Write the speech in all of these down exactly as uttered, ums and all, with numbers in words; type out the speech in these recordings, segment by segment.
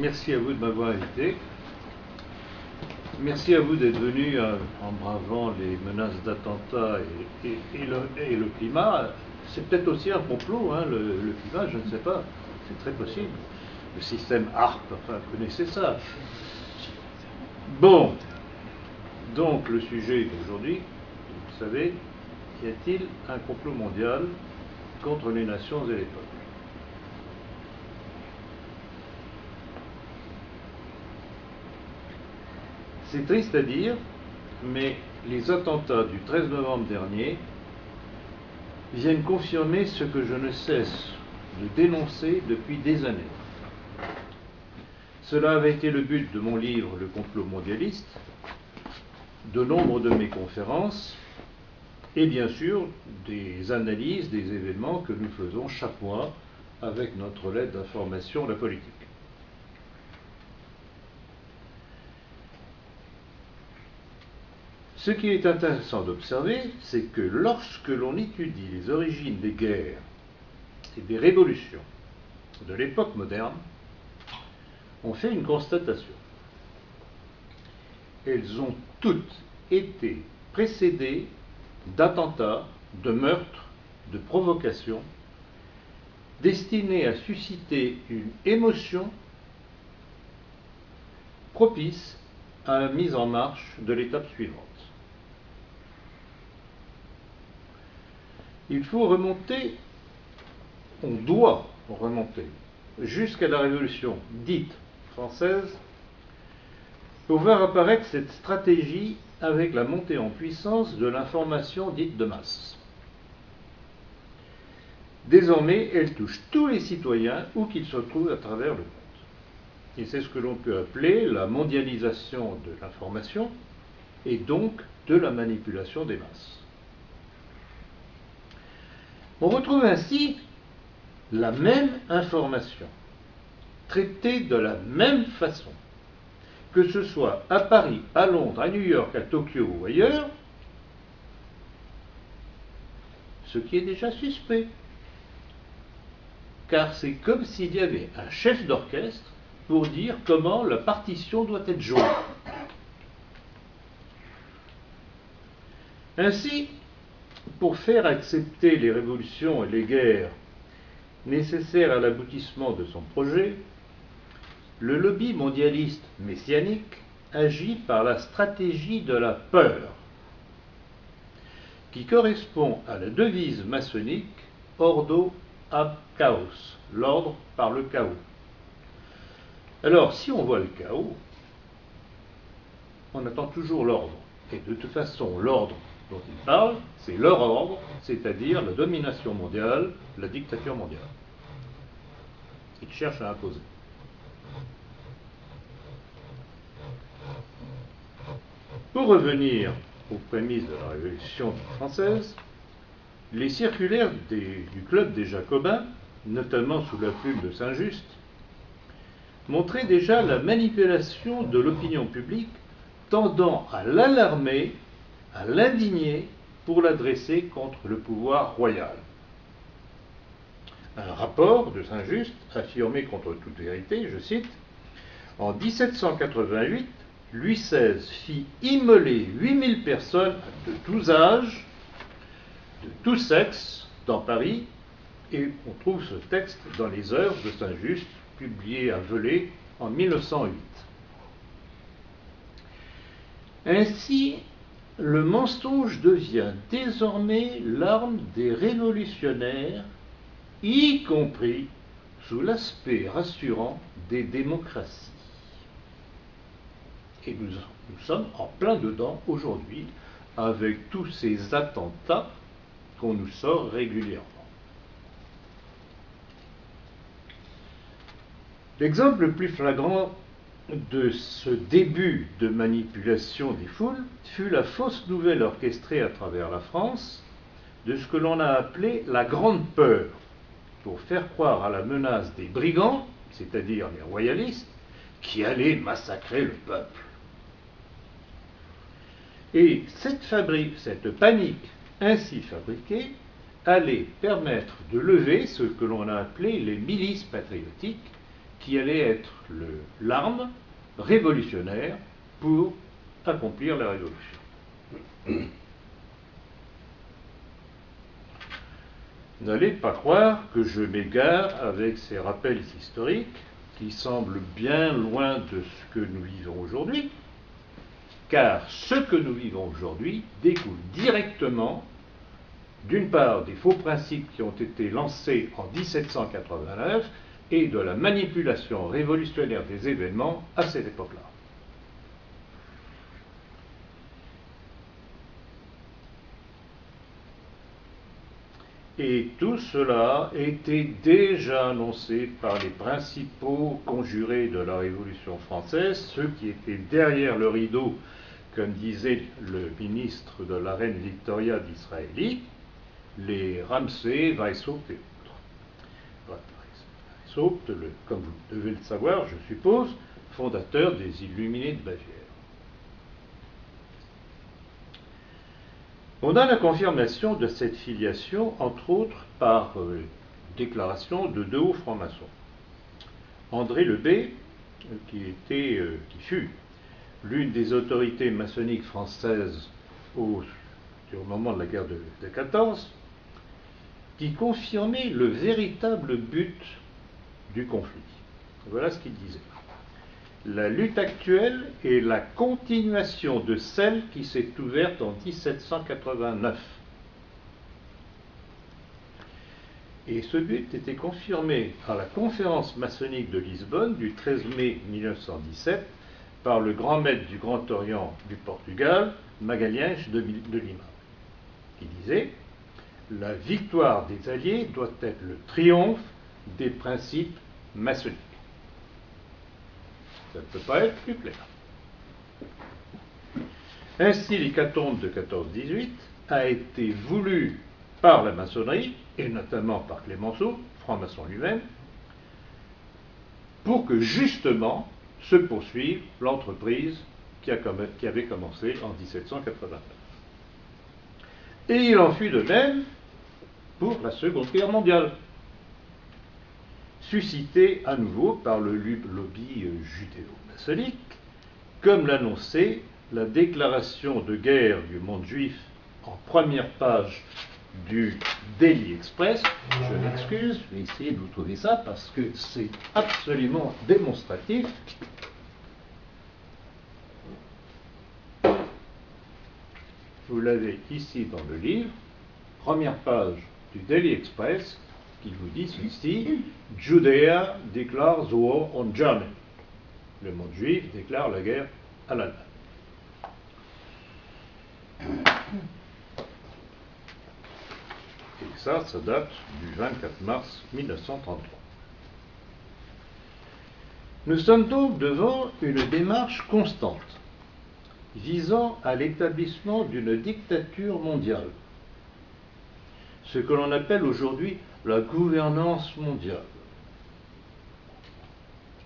Merci à vous de m'avoir invité. Merci à vous d'être venus euh, en bravant les menaces d'attentats et, et, et, le, et le climat. C'est peut-être aussi un complot, hein, le, le climat, je ne sais pas. C'est très possible. Le système A R P, enfin, vous connaissez ça. Bon, donc le sujet d'aujourd'hui, vous savez, y a-t-il un complot mondial contre les nations et les peuples? C'est triste à dire, mais les attentats du treize novembre dernier viennent confirmer ce que je ne cesse de dénoncer depuis des années. Cela avait été le but de mon livre « Le complot mondialiste », de nombre de mes conférences et bien sûr des analyses des événements que nous faisons chaque mois avec notre lettre d'information de la politique. Ce qui est intéressant d'observer, c'est que lorsque l'on étudie les origines des guerres et des révolutions de l'époque moderne, on fait une constatation. Elles ont toutes été précédées d'attentats, de meurtres, de provocations, destinés à susciter une émotion propice à la mise en marche de l'étape suivante. Il faut remonter, on doit remonter, jusqu'à la Révolution dite française, pour voir apparaître cette stratégie avec la montée en puissance de l'information dite de masse. Désormais, elle touche tous les citoyens où qu'ils se trouvent à travers le monde. Et c'est ce que l'on peut appeler la mondialisation de l'information et donc de la manipulation des masses. On retrouve ainsi la même information, traitée de la même façon, que ce soit à Paris, à Londres, à New York, à Tokyo ou ailleurs, ce qui est déjà suspect. Car c'est comme s'il y avait un chef d'orchestre pour dire comment la partition doit être jouée. Ainsi, pour faire accepter les révolutions et les guerres nécessaires à l'aboutissement de son projet, le lobby mondialiste messianique agit par la stratégie de la peur, qui correspond à la devise maçonnique Ordo ab chaos, l'ordre par le chaos. Alors, si on voit le chaos, on attend toujours l'ordre. Et de toute façon, l'ordre dont il parle, c'est leur ordre, c'est-à-dire la domination mondiale, la dictature mondiale. Ils cherchent à imposer. Pour revenir aux prémices de la Révolution française, les circulaires des, du club des Jacobins, notamment sous la plume de Saint-Just, montraient déjà la manipulation de l'opinion publique tendant à l'alarmer, à l'indigner, pour l'adresser contre le pouvoir royal. Un rapport de Saint-Just affirmait contre toute vérité, je cite, « En mille sept cent quatre-vingt-huit, Louis seize fit immoler huit mille personnes de tous âges, de tous sexes, dans Paris, et on trouve ce texte dans les œuvres de Saint-Just, publié à Velay en mille neuf cent huit. Ainsi, le mensonge devient désormais l'arme des révolutionnaires, y compris sous l'aspect rassurant des démocraties. Et nous, nous sommes en plein dedans aujourd'hui avec tous ces attentats qu'on nous sort régulièrement. L'exemple le plus flagrant de ce début de manipulation des foules fut la fausse nouvelle orchestrée à travers la France de ce que l'on a appelé la grande peur, pour faire croire à la menace des brigands, c'est-à-dire les royalistes, qui allaient massacrer le peuple. Et cette, fabrique, cette panique ainsi fabriquée allait permettre de lever ce que l'on a appelé les milices patriotiques qui allait être l'arme révolutionnaire pour accomplir la révolution. N'allez pas croire que je m'égare avec ces rappels historiques qui semblent bien loin de ce que nous vivons aujourd'hui, car ce que nous vivons aujourd'hui découle directement, d'une part, des faux principes qui ont été lancés en mille sept cent quatre-vingt-neuf et de la manipulation révolutionnaire des événements à cette époque-là. Et tout cela était déjà annoncé par les principaux conjurés de la Révolution française, ceux qui étaient derrière le rideau, comme disait le ministre de la reine Victoria d'Israël, les Ramsey, Weishaupt et autres. Weishaupt, le, comme vous devez le savoir, je suppose, fondateur des Illuminés de Bavière. On a la confirmation de cette filiation, entre autres, par euh, déclaration de deux hauts francs-maçons. André Lebey, euh, qui, était, euh, qui fut l'une des autorités maçonniques françaises au, au moment de la guerre de, de quatorze, qui confirmait le véritable but du conflit. Voilà ce qu'il disait. La lutte actuelle est la continuation de celle qui s'est ouverte en mille sept cent quatre-vingt-neuf. Et ce but était confirmé par la conférence maçonnique de Lisbonne du treize mai mille neuf cent dix-sept par le grand maître du Grand Orient du Portugal, Magalhães de Lima, qui disait « La victoire des Alliés doit être le triomphe des principes maçonniques ». Ça ne peut pas être plus clair. Ainsi, l'hécatombe de quatorze dix-huit a été voulu par la maçonnerie, et notamment par Clémenceau, franc-maçon lui-même, pour que justement se poursuive l'entreprise qui, qui avait commencé en mille sept cent quatre-vingt-neuf. Et il en fut de même pour la Seconde Guerre mondiale, suscité à nouveau par le lobby judéo-maçonnique, comme l'annonçait la déclaration de guerre du monde juif en première page du Daily Express. Je m'excuse, je vais essayer de vous trouver ça parce que c'est absolument démonstratif. Vous l'avez ici dans le livre, première page du Daily Express, qui vous dit ceci: « Judea declares war on Germany ». Le monde juif déclare la guerre à l'Allemagne. Et ça, ça date du vingt-quatre mars mille neuf cent trente-trois. Nous sommes donc devant une démarche constante visant à l'établissement d'une dictature mondiale, ce que l'on appelle aujourd'hui la gouvernance mondiale,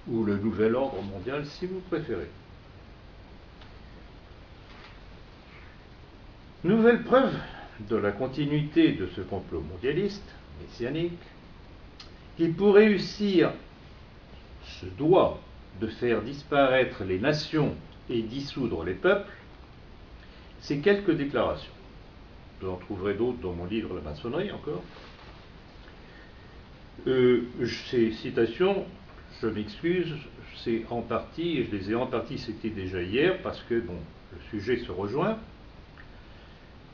ou le nouvel ordre mondial si vous préférez. Nouvelle preuve de la continuité de ce complot mondialiste, messianique, qui pour réussir se doit de faire disparaître les nations et dissoudre les peuples, ces quelques déclarations. Vous en trouverez d'autres dans mon livre La maçonnerie encore. Euh, ces citations, je m'excuse, c'est en partie, et je les ai en partie citées déjà hier, parce que bon, le sujet se rejoint,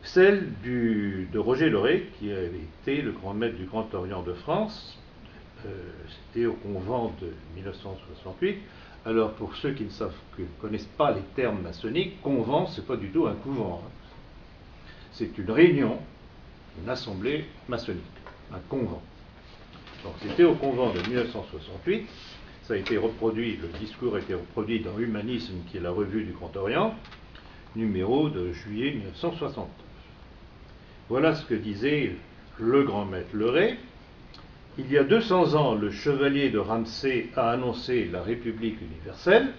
celle du, de Roger Lauré, qui avait été le grand maître du Grand Orient de France, euh, c'était au convent de mille neuf cent soixante-huit. Alors pour ceux qui ne savent, qui ne connaissent pas les termes maçonniques, convent, c'est pas du tout un couvent, hein. C'est une réunion, une assemblée maçonnique, un convent. Donc c'était au convent de mille neuf cent soixante-huit, ça a été reproduit, le discours a été reproduit dans Humanisme, qui est la revue du Grand Orient, numéro de juillet mille neuf cent soixante. Voilà ce que disait le grand maître Leray. « Il y a deux cents ans, le chevalier de Ramsay a annoncé la République universelle.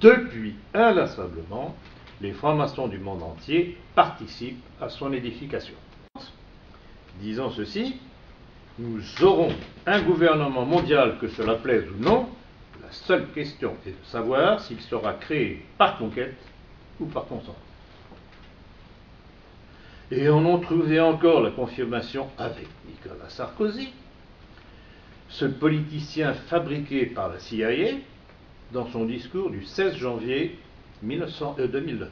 Depuis, inlassablement, les francs-maçons du monde entier participent à son édification. » Disant ceci, nous aurons un gouvernement mondial, que cela plaise ou non, la seule question est de savoir s'il sera créé par conquête ou par consentement. Et on en trouvait encore la confirmation avec Nicolas Sarkozy, ce politicien fabriqué par la C I A dans son discours du seize janvier deux mille neuf.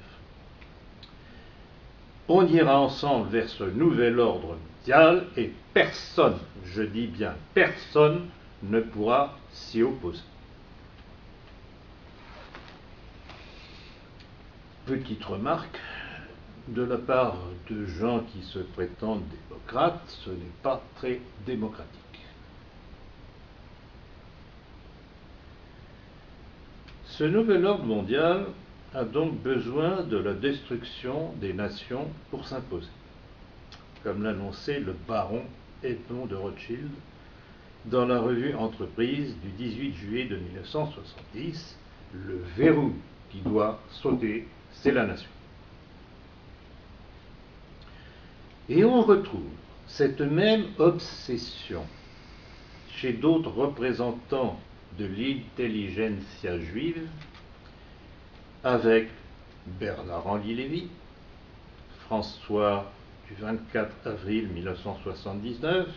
On ira ensemble vers ce nouvel ordre mondial et personne, je dis bien personne, ne pourra s'y opposer. Petite remarque, de la part de gens qui se prétendent démocrates, ce n'est pas très démocratique. Ce nouvel ordre mondial a donc besoin de la destruction des nations pour s'imposer, comme l'annonçait le baron Edmond de Rothschild dans la revue Entreprise du dix-huit juillet mille neuf cent soixante-dix, le verrou qui doit sauter, c'est la nation. Et on retrouve cette même obsession chez d'autres représentants de l'intelligentsia juive avec Bernard-Henri Lévy, François du vingt-quatre avril mille neuf cent soixante-dix-neuf,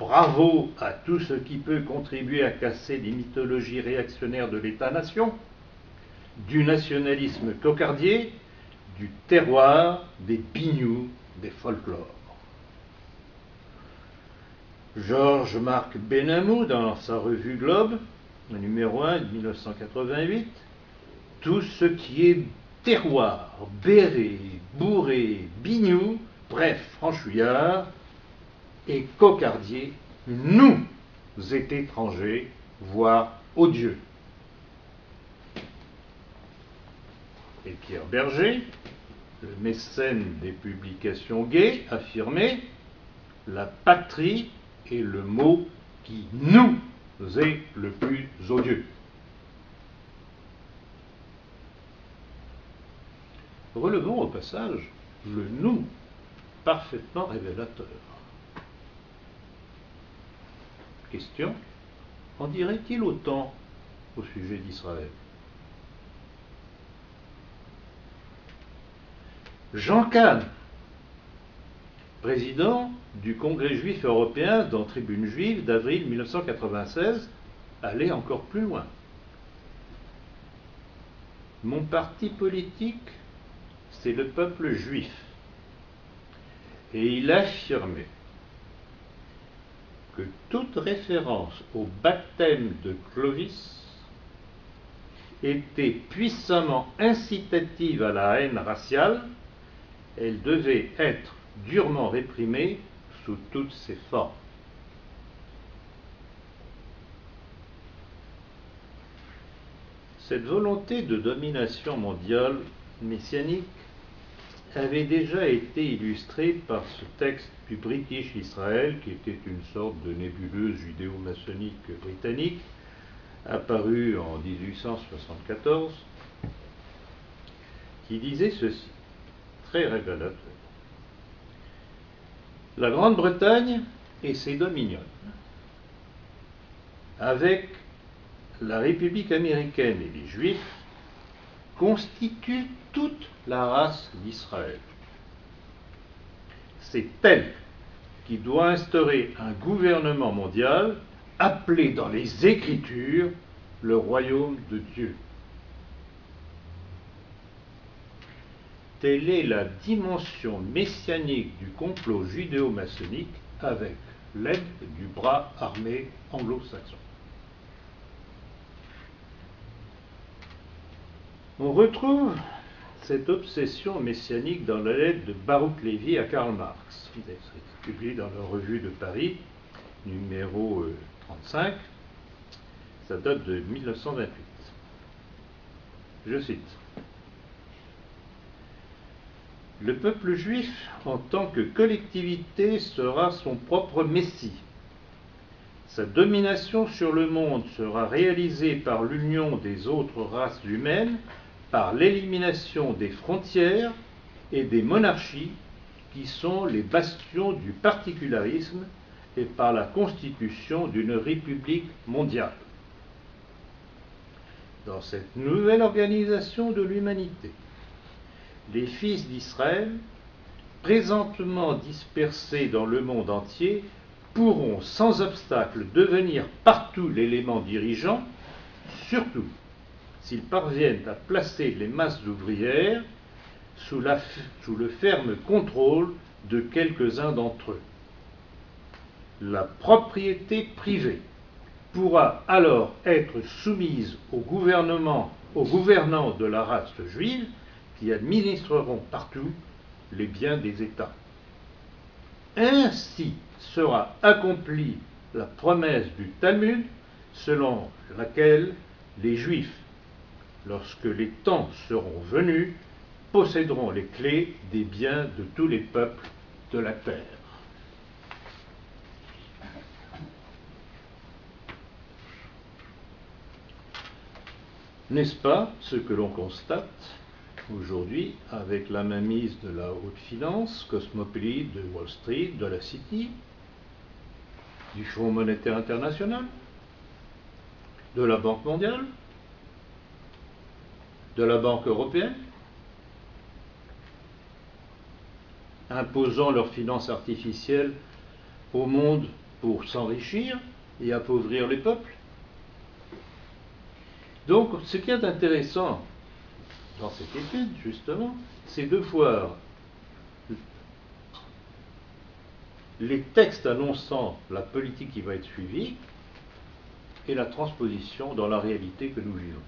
bravo à tout ce qui peut contribuer à casser les mythologies réactionnaires de l'État-nation, du nationalisme cocardier, du terroir, des pignoux, des folklores. Georges-Marc Benamou, dans sa revue Globe, numéro un de mille neuf cent quatre-vingt-huit, tout ce qui est terroir, béret, bourré, bignou, bref, franchouillard et cocardier, nous est étrangers, voire odieux. Et Pierre Berger, le mécène des publications gays, affirmait « La patrie est le mot qui nous est le plus odieux ». Relevons au passage le « nous » parfaitement révélateur. Question, en dirait-il autant au sujet d'Israël? Jean Kahn, président du Congrès juif européen dans Tribune juive d'avril mille neuf cent quatre-vingt-seize, allait encore plus loin. Mon parti politique, c'est le peuple juif. Et il affirmait que toute référence au baptême de Clovis était puissamment incitative à la haine raciale. Elle devait être durement réprimée sous toutes ses formes. Cette volonté de domination mondiale messianique avait déjà été illustrée par ce texte du British Israel, qui était une sorte de nébuleuse judéo-maçonnique britannique, apparue en mille huit cent soixante-quatorze, qui disait ceci. Révélateur. La Grande-Bretagne et ses dominions, avec la République américaine et les Juifs, constituent toute la race d'Israël. C'est elle qui doit instaurer un gouvernement mondial appelé dans les Écritures le royaume de Dieu. Telle est la dimension messianique du complot judéo-maçonnique avec l'aide du bras armé anglo-saxon. On retrouve cette obsession messianique dans la lettre de Baruch-Lévy à Karl Marx, publiée dans la Revue de Paris, numéro trente-cinq, ça date de mille neuf cent vingt-huit. Je cite. Le peuple juif, en tant que collectivité, sera son propre messie. Sa domination sur le monde sera réalisée par l'union des autres races humaines, par l'élimination des frontières et des monarchies qui sont les bastions du particularisme et par la constitution d'une république mondiale. Dans cette nouvelle organisation de l'humanité, les fils d'Israël, présentement dispersés dans le monde entier, pourront sans obstacle devenir partout l'élément dirigeant, surtout s'ils parviennent à placer les masses ouvrières sous, la, sous le ferme contrôle de quelques-uns d'entre eux. La propriété privée pourra alors être soumise au gouvernement, aux gouvernants de la race juive qui administreront partout les biens des États. Ainsi sera accomplie la promesse du Talmud selon laquelle les Juifs, lorsque les temps seront venus, posséderont les clés des biens de tous les peuples de la terre. N'est-ce pas ce que l'on constate aujourd'hui avec la mainmise de la haute finance cosmopolite de Wall Street, de la City, du Fonds Monétaire International, de la Banque Mondiale, de la Banque européenne, imposant leurs finances artificielles au monde pour s'enrichir et appauvrir les peuples. Donc, ce qui est intéressant dans cette étude, justement, c'est de voir les textes annonçant la politique qui va être suivie et la transposition dans la réalité que nous vivons.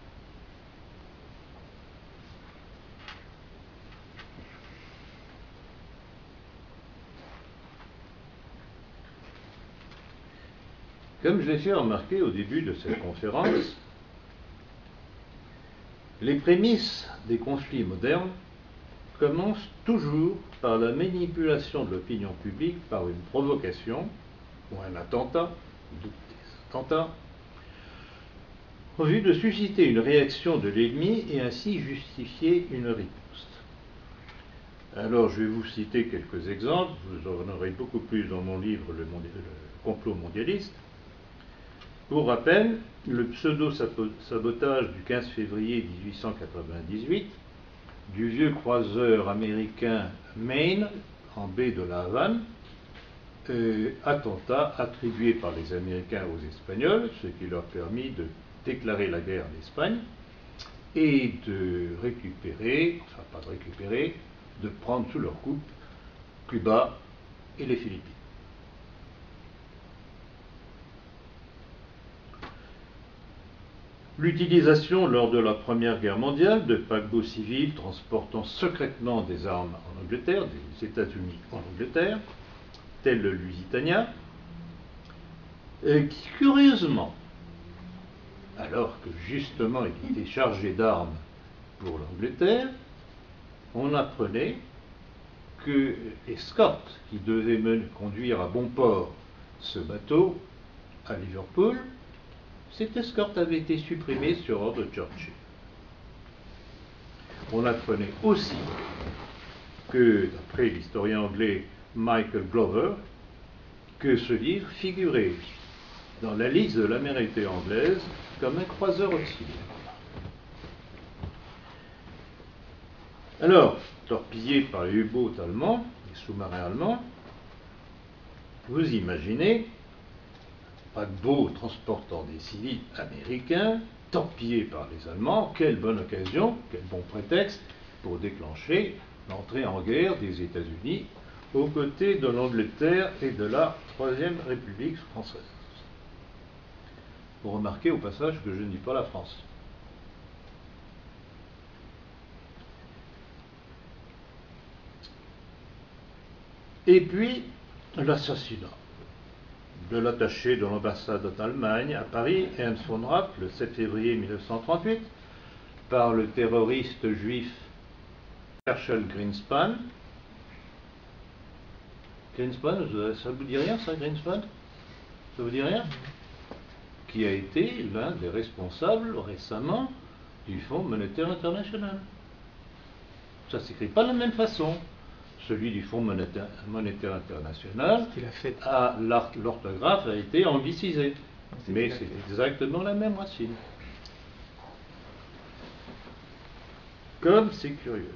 Comme je l'ai fait remarquer au début de cette conférence, les prémices des conflits modernes commencent toujours par la manipulation de l'opinion publique par une provocation ou un attentat, ou des attentats, en vue de susciter une réaction de l'ennemi et ainsi justifier une riposte. Alors je vais vous citer quelques exemples, vous en aurez beaucoup plus dans mon livre Le, Mondial, le complot mondialiste. Pour rappel, le pseudo-sabotage du quinze février mille huit cent quatre-vingt-dix-huit du vieux croiseur américain Maine, en baie de la Havane, euh, attentat attribué par les Américains aux Espagnols, ce qui leur permit de déclarer la guerre à l'Espagne et de récupérer, enfin pas de récupérer, de prendre sous leur coupe Cuba et les Philippines. L'utilisation lors de la Première Guerre mondiale de paquebots civils transportant secrètement des armes en Angleterre, des États-Unis en Angleterre, tel le Lusitania, qui curieusement, alors que justement il était chargé d'armes pour l'Angleterre, on apprenait que l'escorte qui devait conduire à bon port ce bateau à Liverpool, cette escorte avait été supprimée sur ordre de Churchill. On apprenait aussi que, d'après l'historien anglais Michael Glover, que ce livre figurait dans la liste de la Méritée anglaise comme un croiseur auxiliaire. Alors, torpillé par les U-boats allemands, les sous-marins allemands, vous imaginez paquebot transportant des civils américains, torpillés par les Allemands, quelle bonne occasion, quel bon prétexte pour déclencher l'entrée en guerre des États-Unis aux côtés de l'Angleterre et de la Troisième République française. Vous remarquez au passage que je ne dis pas la France. Et puis, l'assassinat de l'attaché de l'ambassade d'Allemagne à Paris, Ernst von Rapp, le sept février mille neuf cent trente-huit, par le terroriste juif Herschel Grynszpan. Grynszpan, ça vous dit rien, ça, Grynszpan? Ça vous dit rien? Qui a été l'un des responsables récemment du Fonds Monétaire International. Ça ne s'écrit pas de la même façon. celui du Fonds Monétaire, Monétaire International, qu'il a fait. À l'orthographe a été anglicisée. Mais c'est exactement la même racine. Comme c'est curieux.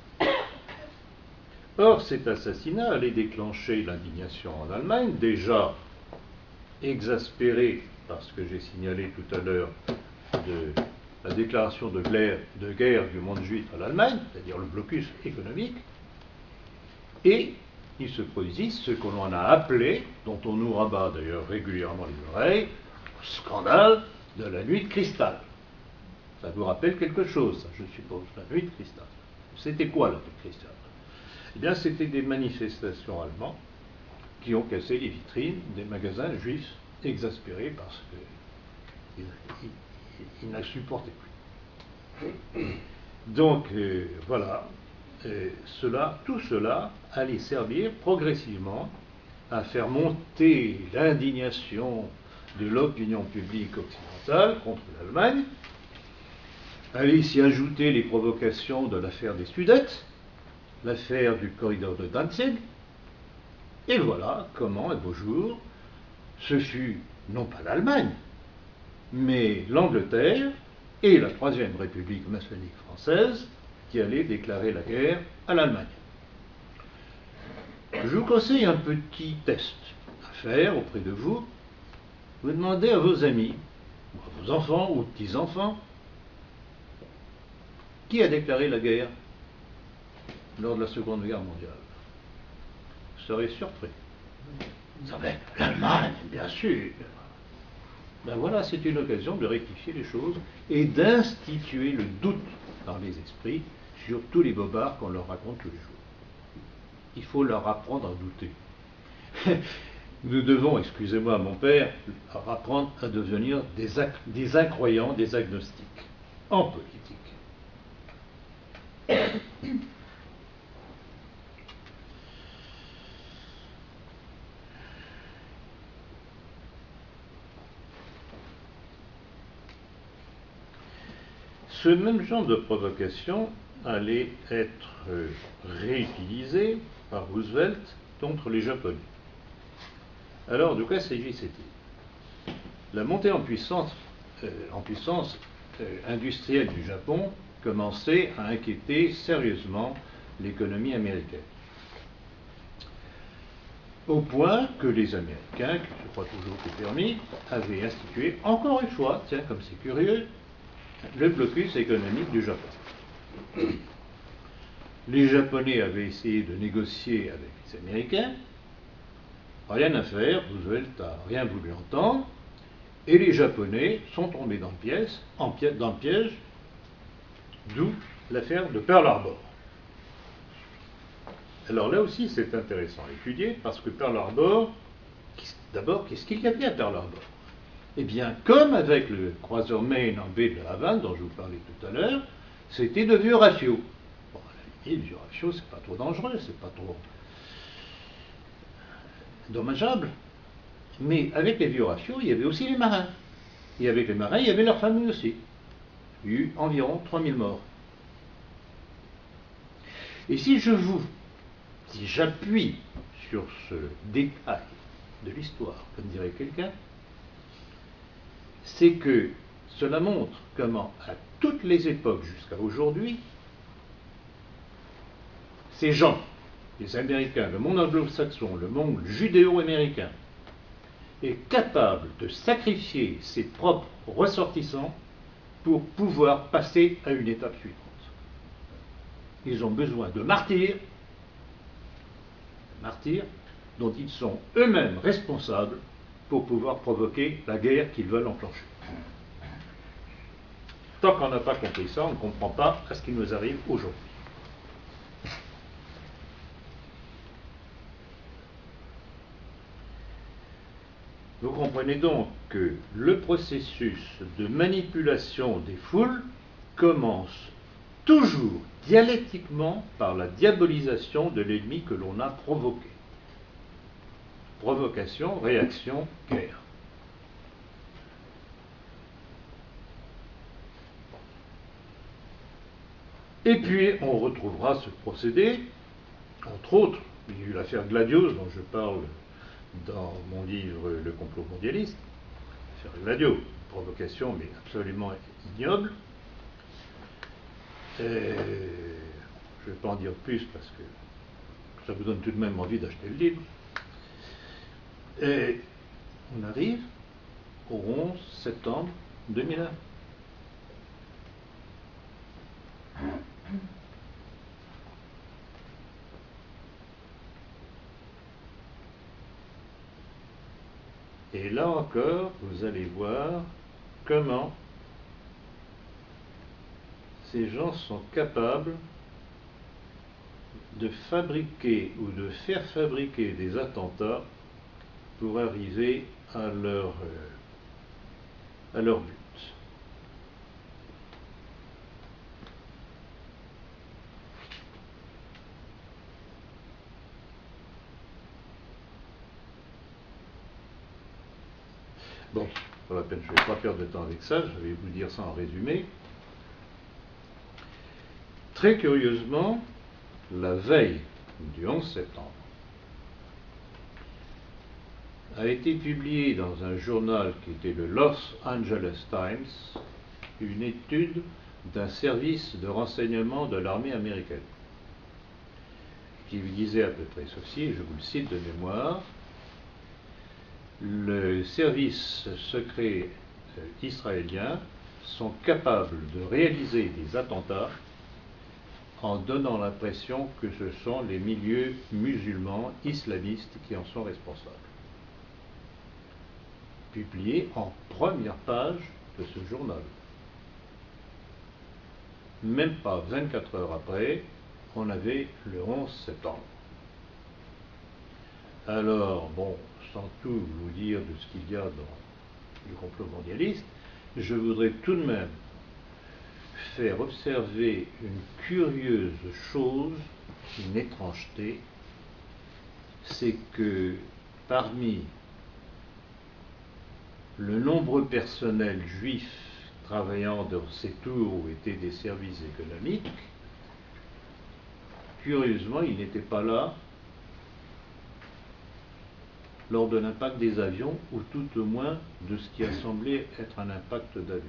Or, cet assassinat allait déclencher l'indignation en Allemagne, déjà exaspérée par ce que j'ai signalé tout à l'heure de la déclaration de guerre, de guerre du monde juif à l'Allemagne, c'est-à-dire le blocus économique, et il se produisit ce qu'on en a appelé, dont on nous rabat d'ailleurs régulièrement les oreilles, le scandale de la nuit de cristal. Ça vous rappelle quelque chose, je suppose, la nuit de cristal. C'était quoi la nuit de cristal? Eh bien, c'était des manifestations allemandes qui ont cassé les vitrines des magasins juifs exaspérés parce qu'ils ils ne supportaient plus. Donc, euh, voilà, euh, cela, tout cela allait servir progressivement à faire monter l'indignation de l'opinion publique occidentale contre l'Allemagne, allait s'y ajouter les provocations de l'affaire des Sudètes, l'affaire du corridor de Danzig, et voilà comment, à beau jour, ce fut non pas l'Allemagne, mais l'Angleterre et la Troisième République maçonnique française qui allaient déclarer la guerre à l'Allemagne. Je vous conseille un petit test à faire auprès de vous. Vous demandez à vos amis, à vos enfants ou petits-enfants, qui a déclaré la guerre lors de la Seconde Guerre mondiale. Vous serez surpris. Vous savez, l'Allemagne, bien sûr. Ben voilà, c'est une occasion de rectifier les choses et d'instituer le doute dans les esprits sur tous les bobards qu'on leur raconte tous les jours. Il faut leur apprendre à douter. Nous devons, excusez-moi mon père, leur apprendre à devenir des, des incroyants, des agnostiques, en politique. Ce même genre de provocation allait être réutilisé par Roosevelt contre les Japonais. Alors, de quoi s'agissait-il? La montée en puissance, euh, en puissance euh, industrielle du Japon commençait à inquiéter sérieusement l'économie américaine. Au point que les Américains, qui se croient toujours tout permis, avaient institué encore une fois, tiens, comme c'est curieux, le blocus économique du Japon. Les Japonais avaient essayé de négocier avec les Américains, rien à faire, Roosevelt n'a rien voulu entendre, et les Japonais sont tombés dans le piège, en piège, dans le piège, d'où l'affaire de Pearl Harbor. Alors là aussi c'est intéressant à étudier, parce que Pearl Harbor, d'abord qu'est-ce qu'il y avait à Pearl Harbor? Eh bien, comme avec le croiseur Maine en baie de la Havane, dont je vous parlais tout à l'heure, c'était de vieux ratios. Bon, à la limite, vieux ratios, c'est pas trop dangereux, c'est pas trop dommageable. Mais avec les vieux ratios, il y avait aussi les marins. Et avec les marins, il y avait leurs familles aussi. Il y a eu environ trois mille morts. Et si je vous, si j'appuie sur ce détail de l'histoire, comme dirait quelqu'un, c'est que cela montre comment, à toutes les époques jusqu'à aujourd'hui, ces gens, les Américains, le monde anglo-saxon, le monde judéo-américain, est capable de sacrifier ses propres ressortissants pour pouvoir passer à une étape suivante. Ils ont besoin de martyrs, martyrs dont ils sont eux-mêmes responsables, pour pouvoir provoquer la guerre qu'ils veulent enclencher. Tant qu'on n'a pas compris ça, on ne comprend pas ce qui nous arrive aujourd'hui. Vous comprenez donc que le processus de manipulation des foules commence toujours dialectiquement par la diabolisation de l'ennemi que l'on a provoqué. Provocation, réaction, guerre. Et puis on retrouvera ce procédé, entre autres, il y a eu l'affaire Gladio, dont je parle dans mon livre Le complot mondialiste, l'affaire Gladio, une provocation mais absolument ignoble. Et je ne vais pas en dire plus parce que ça vous donne tout de même envie d'acheter le livre. Et on arrive au onze septembre deux mille un. Et là encore, vous allez voir comment ces gens sont capables de fabriquer ou de faire fabriquer des attentats pour arriver à leur, euh, à leur but. Bon, pas la peine, je ne vais pas perdre de temps avec ça, je vais vous dire ça en résumé. Très curieusement, la veille du onze septembre, a été publiée dans un journal qui était le Los Angeles Times, une étude d'un service de renseignement de l'armée américaine, qui disait à peu près ceci, je vous le cite de mémoire, les services secrets israéliens sont capables de réaliser des attentats en donnant l'impression que ce sont les milieux musulmans islamistes qui en sont responsables. Publié en première page de ce journal. Même pas vingt-quatre heures après, on avait le onze septembre. Alors, bon, sans tout vous dire de ce qu'il y a dans le complot mondialiste, je voudrais tout de même faire observer une curieuse chose, une étrangeté, c'est que parmi le nombreux personnel juif travaillant dans ces tours où étaient des services économiques, curieusement, ils n'étaient pas là lors de l'impact des avions, ou tout au moins de ce qui a semblé être un impact d'avion.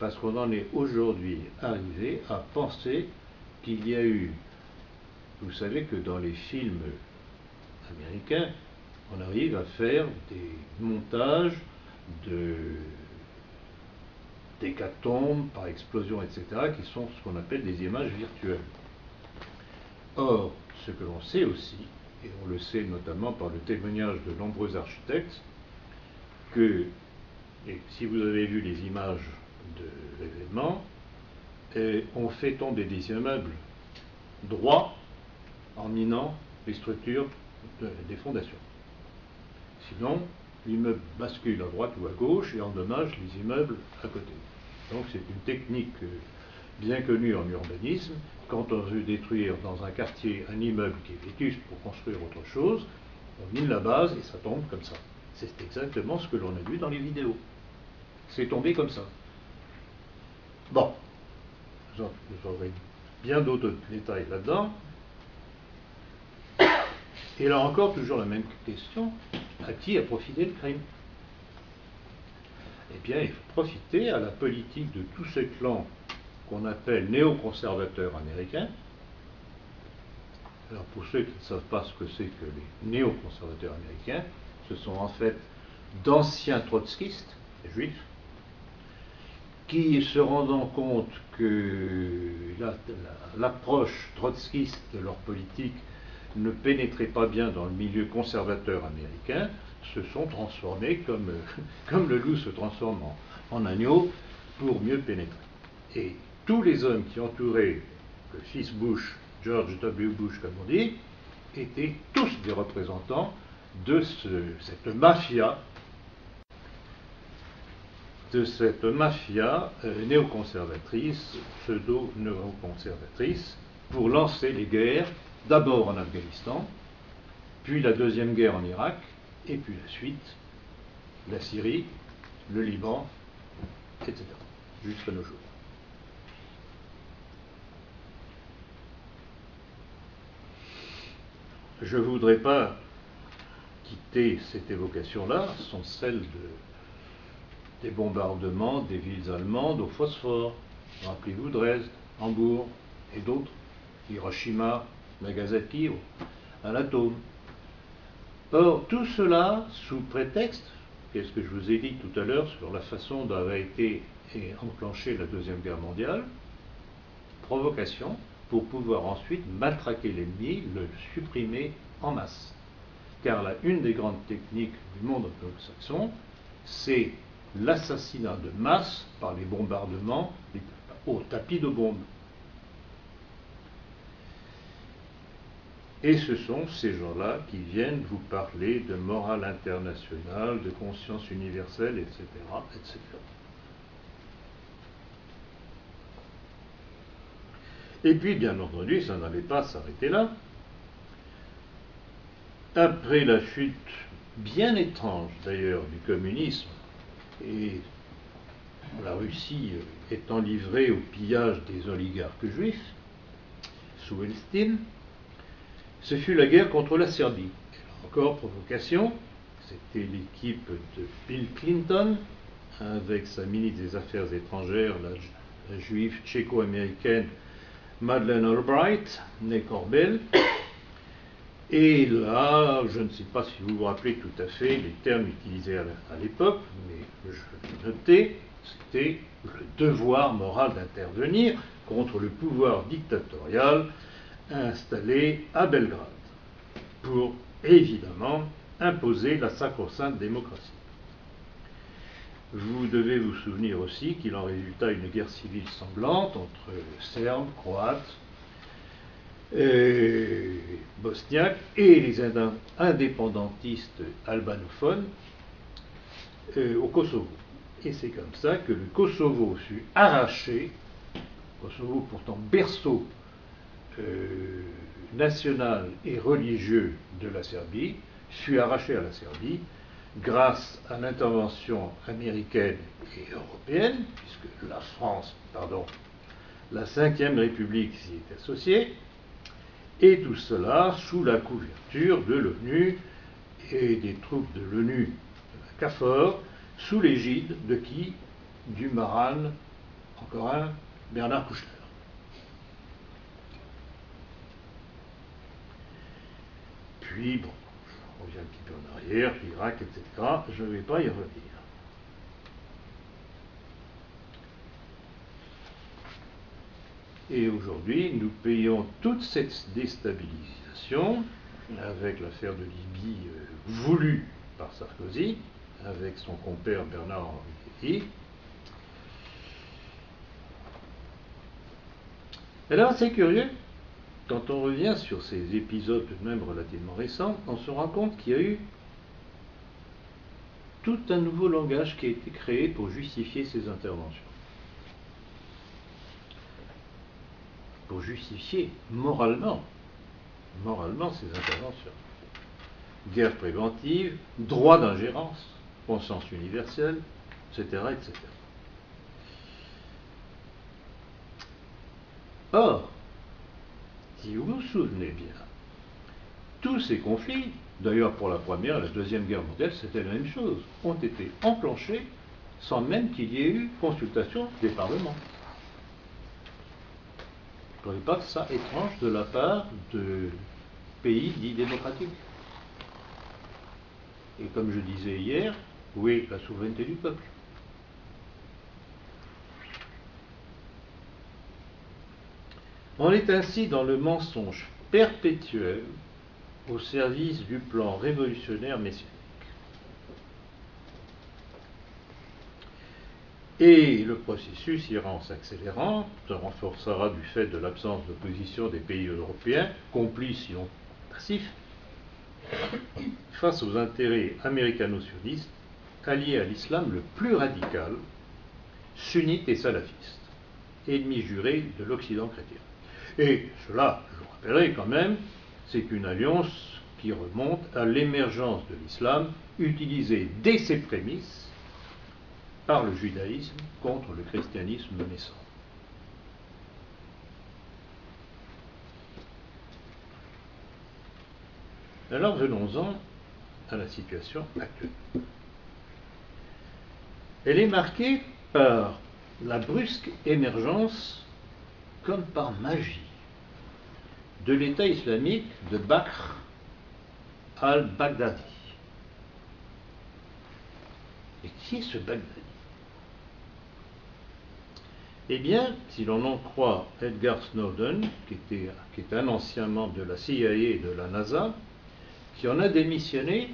Parce qu'on en est aujourd'hui arrivé à penser qu'il y a eu... Vous savez que dans les films américains, on arrive à faire des montages de d'hécatombes par explosion, et cetera, qui sont ce qu'on appelle des images virtuelles. Or, ce que l'on sait aussi, et on le sait notamment par le témoignage de nombreux architectes, que, et si vous avez vu les images de l'événement, on fait tomber des immeubles droits en minant les structures de, des fondations. Sinon, l'immeuble bascule à droite ou à gauche et endommage les immeubles à côté. Donc c'est une technique bien connue en urbanisme. Quand on veut détruire dans un quartier un immeuble qui est vétuste pour construire autre chose, on mine la base et ça tombe comme ça. C'est exactement ce que l'on a vu dans les vidéos. C'est tombé comme ça. Bon, vous aurez bien d'autres détails là-dedans. Et là encore, toujours la même question, à qui a profité le crime? Eh bien, il faut profiter à la politique de tous ces clans qu'on appelle néoconservateurs américains. Alors pour ceux qui ne savent pas ce que c'est que les néoconservateurs américains, ce sont en fait d'anciens trotskistes, les juifs, qui se rendant compte que la, la, l'approche trotskiste de leur politique ne pénétrait pas bien dans le milieu conservateur américain, se sont transformés comme, comme le loup se transforme en, en agneau pour mieux pénétrer. Et tous les hommes qui entouraient le fils Bush, George W. Bush comme on dit, étaient tous des représentants de ce, cette mafia, de cette mafia euh, néoconservatrice, pseudo-néoconservatrice, pour lancer les guerres, d'abord en Afghanistan, puis la deuxième guerre en Irak, et puis la suite, la Syrie, le Liban, et cetera, jusqu'à nos jours. je ne voudrais pas quitter cette évocation-là, sont celles de, des bombardements des villes allemandes au phosphore. Rappelez-vous Dresde, Hambourg et d'autres, Hiroshima, Nagasaki, à l'atome. Or, tout cela sous prétexte, qu'est-ce que je vous ai dit tout à l'heure sur la façon dont avait été enclenchée la Deuxième Guerre mondiale, provocation pour pouvoir ensuite matraquer l'ennemi, le supprimer en masse. Car là, une des grandes techniques du monde anglo-saxon, c'est l'assassinat de masse par les bombardements au tapis de bombes. Et ce sont ces gens-là qui viennent vous parler de morale internationale, de conscience universelle, et cetera, et cetera. Et puis, bien entendu, ça n'allait pas s'arrêter là. Après la chute bien étrange, d'ailleurs, du communisme, et la Russie étant livrée au pillage des oligarques juifs, sous Eltsine, ce fut la guerre contre la Serbie. Encore provocation, c'était l'équipe de Bill Clinton, avec sa ministre des Affaires étrangères, la, la juive tchéco-américaine Madeleine Albright, née Corbel. Et là, je ne sais pas si vous vous rappelez tout à fait les termes utilisés à l'époque, mais je l'ai noté, c'était le devoir moral d'intervenir contre le pouvoir dictatorial installé à Belgrade pour évidemment imposer la sacro-sainte démocratie. Vous devez vous souvenir aussi qu'il en résulta une guerre civile sanglante entre Serbes, Croates, Bosniaques et les indépendantistes albanophones euh, au Kosovo. Et c'est comme ça que le Kosovo fut arraché, Kosovo pourtant berceau Euh, national et religieux de la Serbie, fut arraché à la Serbie grâce à l'intervention américaine et européenne, puisque la France, pardon, la cinquième République s'y est associée, et tout cela sous la couverture de l'ONU et des troupes de l'ONU, de la CAFOR, sous l'égide de qui? Du Maran, encore un, Bernard Kouchner. Puis, bon, je reviens un petit peu en arrière, l'Irak, et cetera. Je ne vais pas y revenir. Et aujourd'hui, nous payons toute cette déstabilisation avec l'affaire de Libye euh, voulue par Sarkozy, avec son compère Bernard-Henri. Alors, c'est curieux. Quand on revient sur ces épisodes, même relativement récents, on se rend compte qu'il y a eu tout un nouveau langage qui a été créé pour justifier ces interventions. Pour justifier moralement, moralement ces interventions. Guerre préventive, droit d'ingérence, conscience universelle, et cetera, et cetera. Or, si vous vous souvenez bien, tous ces conflits, d'ailleurs pour la Première et la Deuxième Guerre mondiale, c'était la même chose, ont été enclenchés sans même qu'il y ait eu consultation des parlements. Je ne trouvais pas ça étrange de la part de pays dits démocratiques. Et comme je disais hier, où est la souveraineté du peuple ? On est ainsi dans le mensonge perpétuel au service du plan révolutionnaire messianique. Et le processus ira en s'accélérant, se renforcera du fait de l'absence d'opposition des pays européens, complices sinon passifs, face aux intérêts américano-sionistes, alliés à l'islam le plus radical, sunnite et salafiste, ennemi juré de l'Occident chrétien. Et cela, je vous rappellerai quand même, c'est une alliance qui remonte à l'émergence de l'islam, utilisée dès ses prémices par le judaïsme contre le christianisme naissant. Alors venons-en à la situation actuelle. Elle est marquée par la brusque émergence, comme par magie, de l'État islamique de Bachar al-Baghdadi. Et qui est ce Baghdadi? Eh bien, si l'on en croit Edgar Snowden, qui, était, qui est un ancien membre de la C I A et de la NASA, qui en a démissionné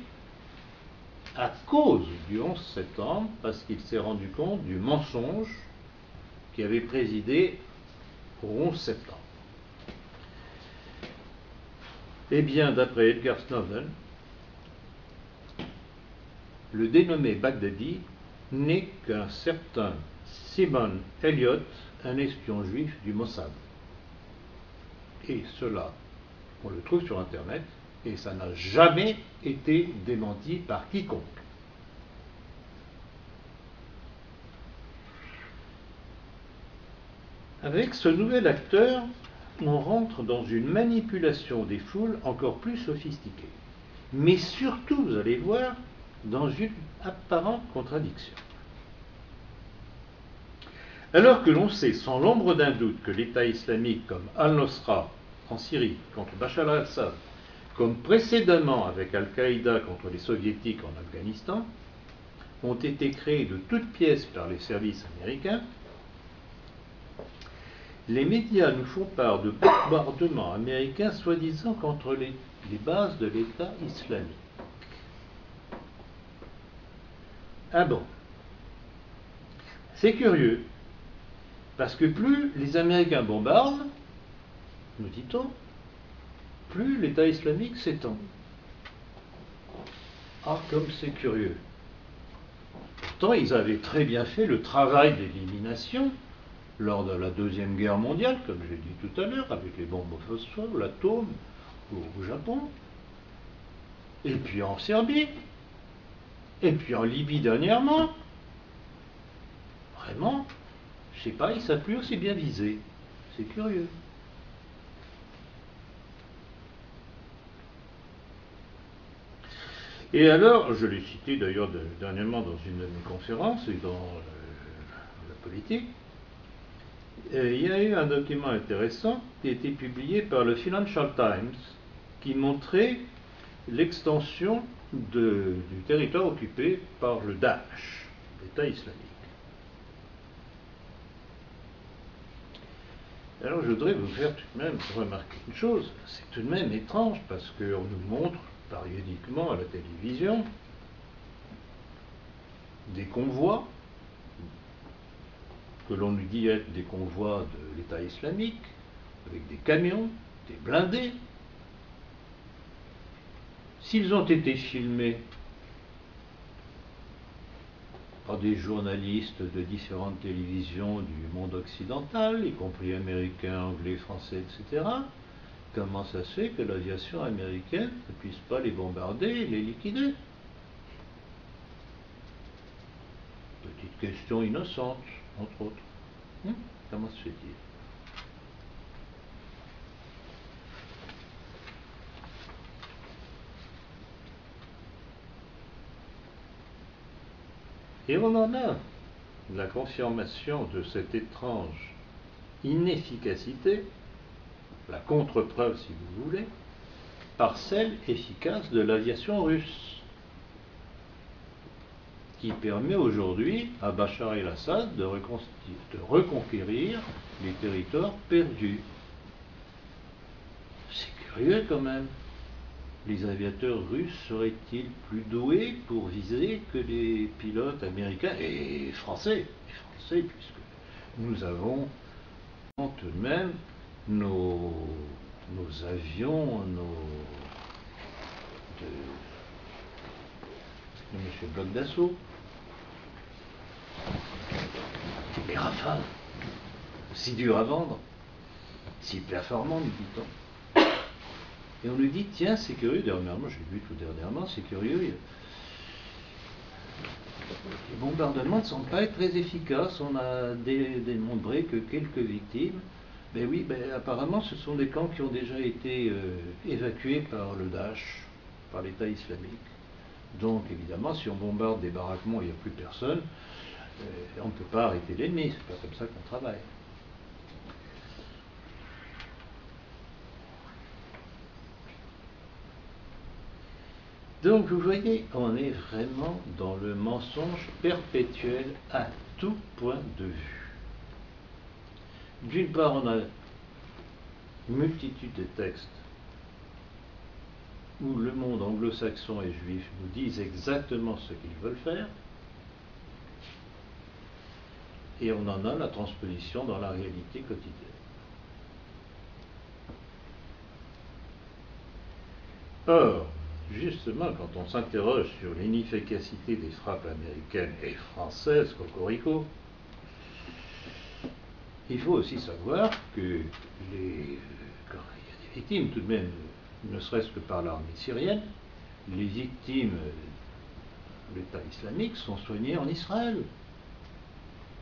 à cause du onze septembre, parce qu'il s'est rendu compte du mensonge qui avait présidé au onze septembre. Eh bien, d'après Edgar Snowden, le dénommé Baghdadi n'est qu'un certain Simon Elliott, un espion juif du Mossad. Et cela, on le trouve sur Internet, et ça n'a jamais été démenti par quiconque. Avec ce nouvel acteur, on rentre dans une manipulation des foules encore plus sophistiquée. Mais surtout, vous allez voir, dans une apparente contradiction. Alors que l'on sait sans l'ombre d'un doute que l'État islamique, comme Al-Nosra en Syrie contre Bachar al-Assad, comme précédemment avec Al-Qaïda contre les soviétiques en Afghanistan, ont été créés de toutes pièces par les services américains, les médias nous font part de bombardements américains soi-disant contre les, les bases de l'État islamique. Ah bon? C'est curieux, parce que plus les Américains bombardent, nous dit-on, plus l'État islamique s'étend. Ah, comme c'est curieux. Pourtant, ils avaient très bien fait le travail d'élimination lors de la Deuxième Guerre mondiale, comme j'ai dit tout à l'heure, avec les bombes au phosphore, l'atome, au Japon, et puis en Serbie, et puis en Libye dernièrement. Vraiment, je sais pas, ils savent plus aussi bien viser. C'est curieux. Et alors, je l'ai cité d'ailleurs dernièrement dans une de mes conférences et dans euh, la politique, et il y a eu un document intéressant qui a été publié par le Financial Times qui montrait l'extension de, du territoire occupé par le Daesh, l'État islamique. Alors je voudrais vous faire tout de même remarquer une chose, c'est tout de même étrange parce qu'on nous montre périodiquement à la télévision des convois que l'on nous dit être des convois de l'État islamique, avec des camions, des blindés. S'ils ont été filmés par des journalistes de différentes télévisions du monde occidental, y compris américains, anglais, français, et cetera, comment ça se fait que l'aviation américaine ne puisse pas les bombarder et les liquider? Petite question innocente, entre autres. Hum? Comment se fait-il? Et on en a la confirmation de cette étrange inefficacité, la contre-preuve si vous voulez, par celle efficace de l'aviation russe, qui permet aujourd'hui à Bachar el-Assad de, de reconquérir les territoires perdus. C'est curieux quand même. Les aviateurs russes seraient-ils plus doués pour viser que les pilotes américains et français, français puisque nous avons tout de même nos, nos avions, nos de, de monsieur Bloc d'Assaut, les Rafales, si durs à vendre, si performants, nous dit-on. Et on lui dit, tiens, c'est curieux, dernièrement, j'ai vu tout dernièrement, c'est curieux, les bombardements ne semblent pas être très efficaces, on a démontré que quelques victimes, ben oui, ben, apparemment ce sont des camps qui ont déjà été euh, évacués par le Daesh, par l'État islamique. Donc évidemment, si on bombarde des baraquements et il n'y a plus personne, euh, on ne peut pas arrêter l'ennemi, c'est pas comme ça qu'on travaille. Donc vous voyez, on est vraiment dans le mensonge perpétuel à tout point de vue. D'une part, on a une multitude de textes où le monde anglo-saxon et juif nous disent exactement ce qu'ils veulent faire, et on en a la transposition dans la réalité quotidienne. Or, justement, quand on s'interroge sur l'inefficacité des frappes américaines et françaises, cocorico, il faut aussi savoir que les, quand il y a des victimes, tout de même, ne serait-ce que par l'armée syrienne, les victimes de l'État islamique sont soignées en Israël,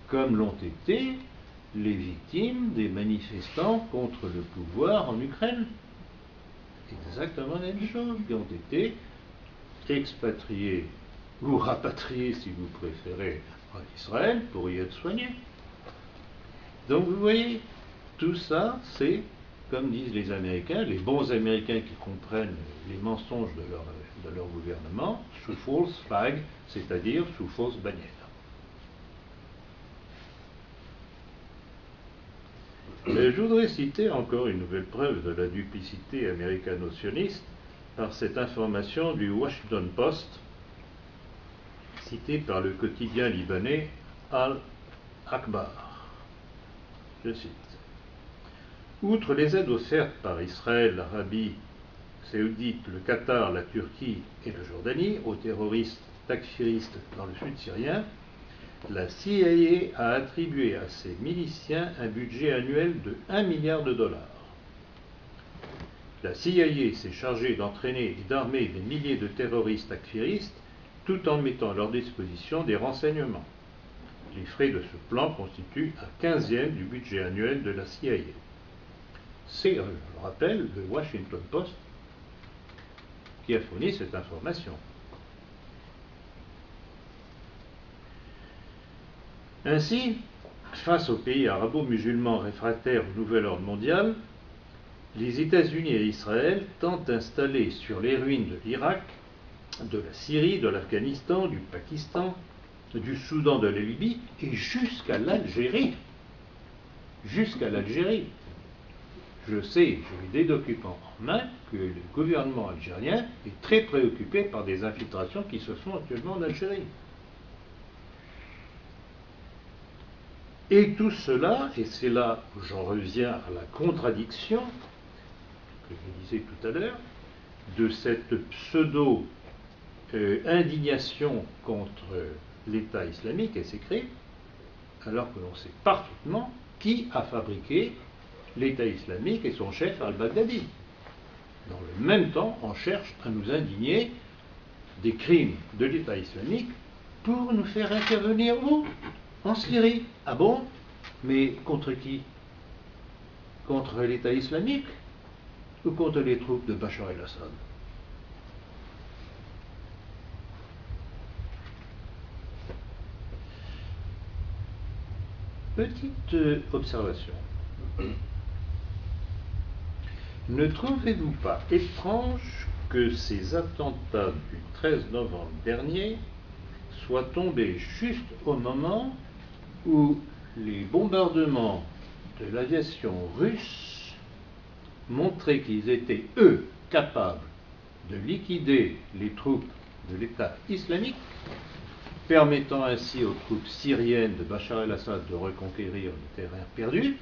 comme l'ont été les victimes des manifestants contre le pouvoir en Ukraine. Exactement la même chose, qui ont été expatriés ou rapatriés, si vous préférez, en Israël pour y être soignés. Donc vous voyez, tout ça, c'est, comme disent les Américains, les bons Américains qui comprennent les mensonges de leur, de leur gouvernement, sous false flag, c'est-à-dire sous fausse bannière. Et je voudrais citer encore une nouvelle preuve de la duplicité américano-sioniste par cette information du Washington Post, citée par le quotidien libanais Al-Akbar. Je cite. Outre les aides offertes par Israël, l'Arabie saoudite, le Qatar, la Turquie et la Jordanie aux terroristes takfiristes dans le sud syrien, la C I A a attribué à ses miliciens un budget annuel de un milliard de dollars. La C I A s'est chargée d'entraîner et d'armer des milliers de terroristes takfiristes tout en mettant à leur disposition des renseignements. Les frais de ce plan constituent un quinzième du budget annuel de la C I A. C'est, je le rappelle, le Washington Post qui a fourni cette information. Ainsi, face aux pays arabo-musulmans réfractaires au nouvel ordre mondial, les États-Unis et Israël tentent d'installer sur les ruines de l'Irak, de la Syrie, de l'Afghanistan, du Pakistan, du Soudan, de la Libye et jusqu'à l'Algérie. Jusqu'à l'Algérie. Je sais, j'ai des documents en main, que le gouvernement algérien est très préoccupé par des infiltrations qui se font actuellement en Algérie. Et tout cela, et c'est là où j'en reviens à la contradiction que je disais tout à l'heure, de cette pseudo-indignation euh, contre l'État islamique et ses crimes, alors que l'on sait parfaitement qui a fabriqué l'État islamique et son chef al-Baghdadi. Dans le même temps, on cherche à nous indigner des crimes de l'État islamique pour nous faire intervenir où ? En Syrie. Ah bon? Mais contre qui? Contre l'État islamique ou contre les troupes de Bachar al-Assad? Petite observation. Ne trouvez-vous pas étrange que ces attentats du treize novembre dernier soient tombés juste au moment où les bombardements de l'aviation russe montraient qu'ils étaient, eux, capables de liquider les troupes de l'État islamique, permettant ainsi aux troupes syriennes de Bachar el-Assad de reconquérir le terrain perdu,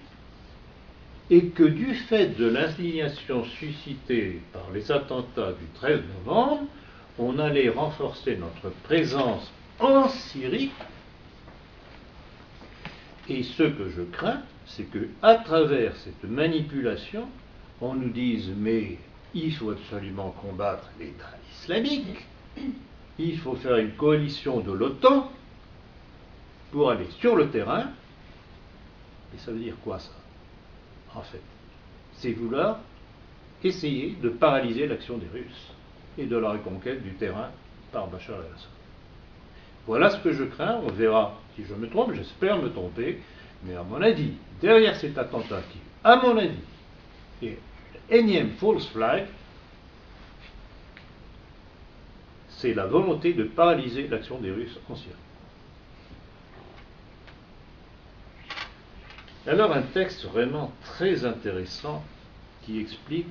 et que du fait de l'indignation suscitée par les attentats du treize novembre, on allait renforcer notre présence en Syrie. Et ce que je crains, c'est qu'à travers cette manipulation, on nous dise « mais il faut absolument combattre l'État islamique, il faut faire une coalition de l'OTAN pour aller sur le terrain ». Et ça veut dire quoi ça, en fait? C'est vouloir essayer de paralyser l'action des Russes. et de la reconquête du terrain par Bachar el-Assad. Voilà ce que je crains, on verra si je me trompe, j'espère me tromper, mais à mon avis, derrière cet attentat qui, à mon avis, est énième false flag, c'est la volonté de paralyser l'action des Russes en Syrie. Alors un texte vraiment très intéressant qui explique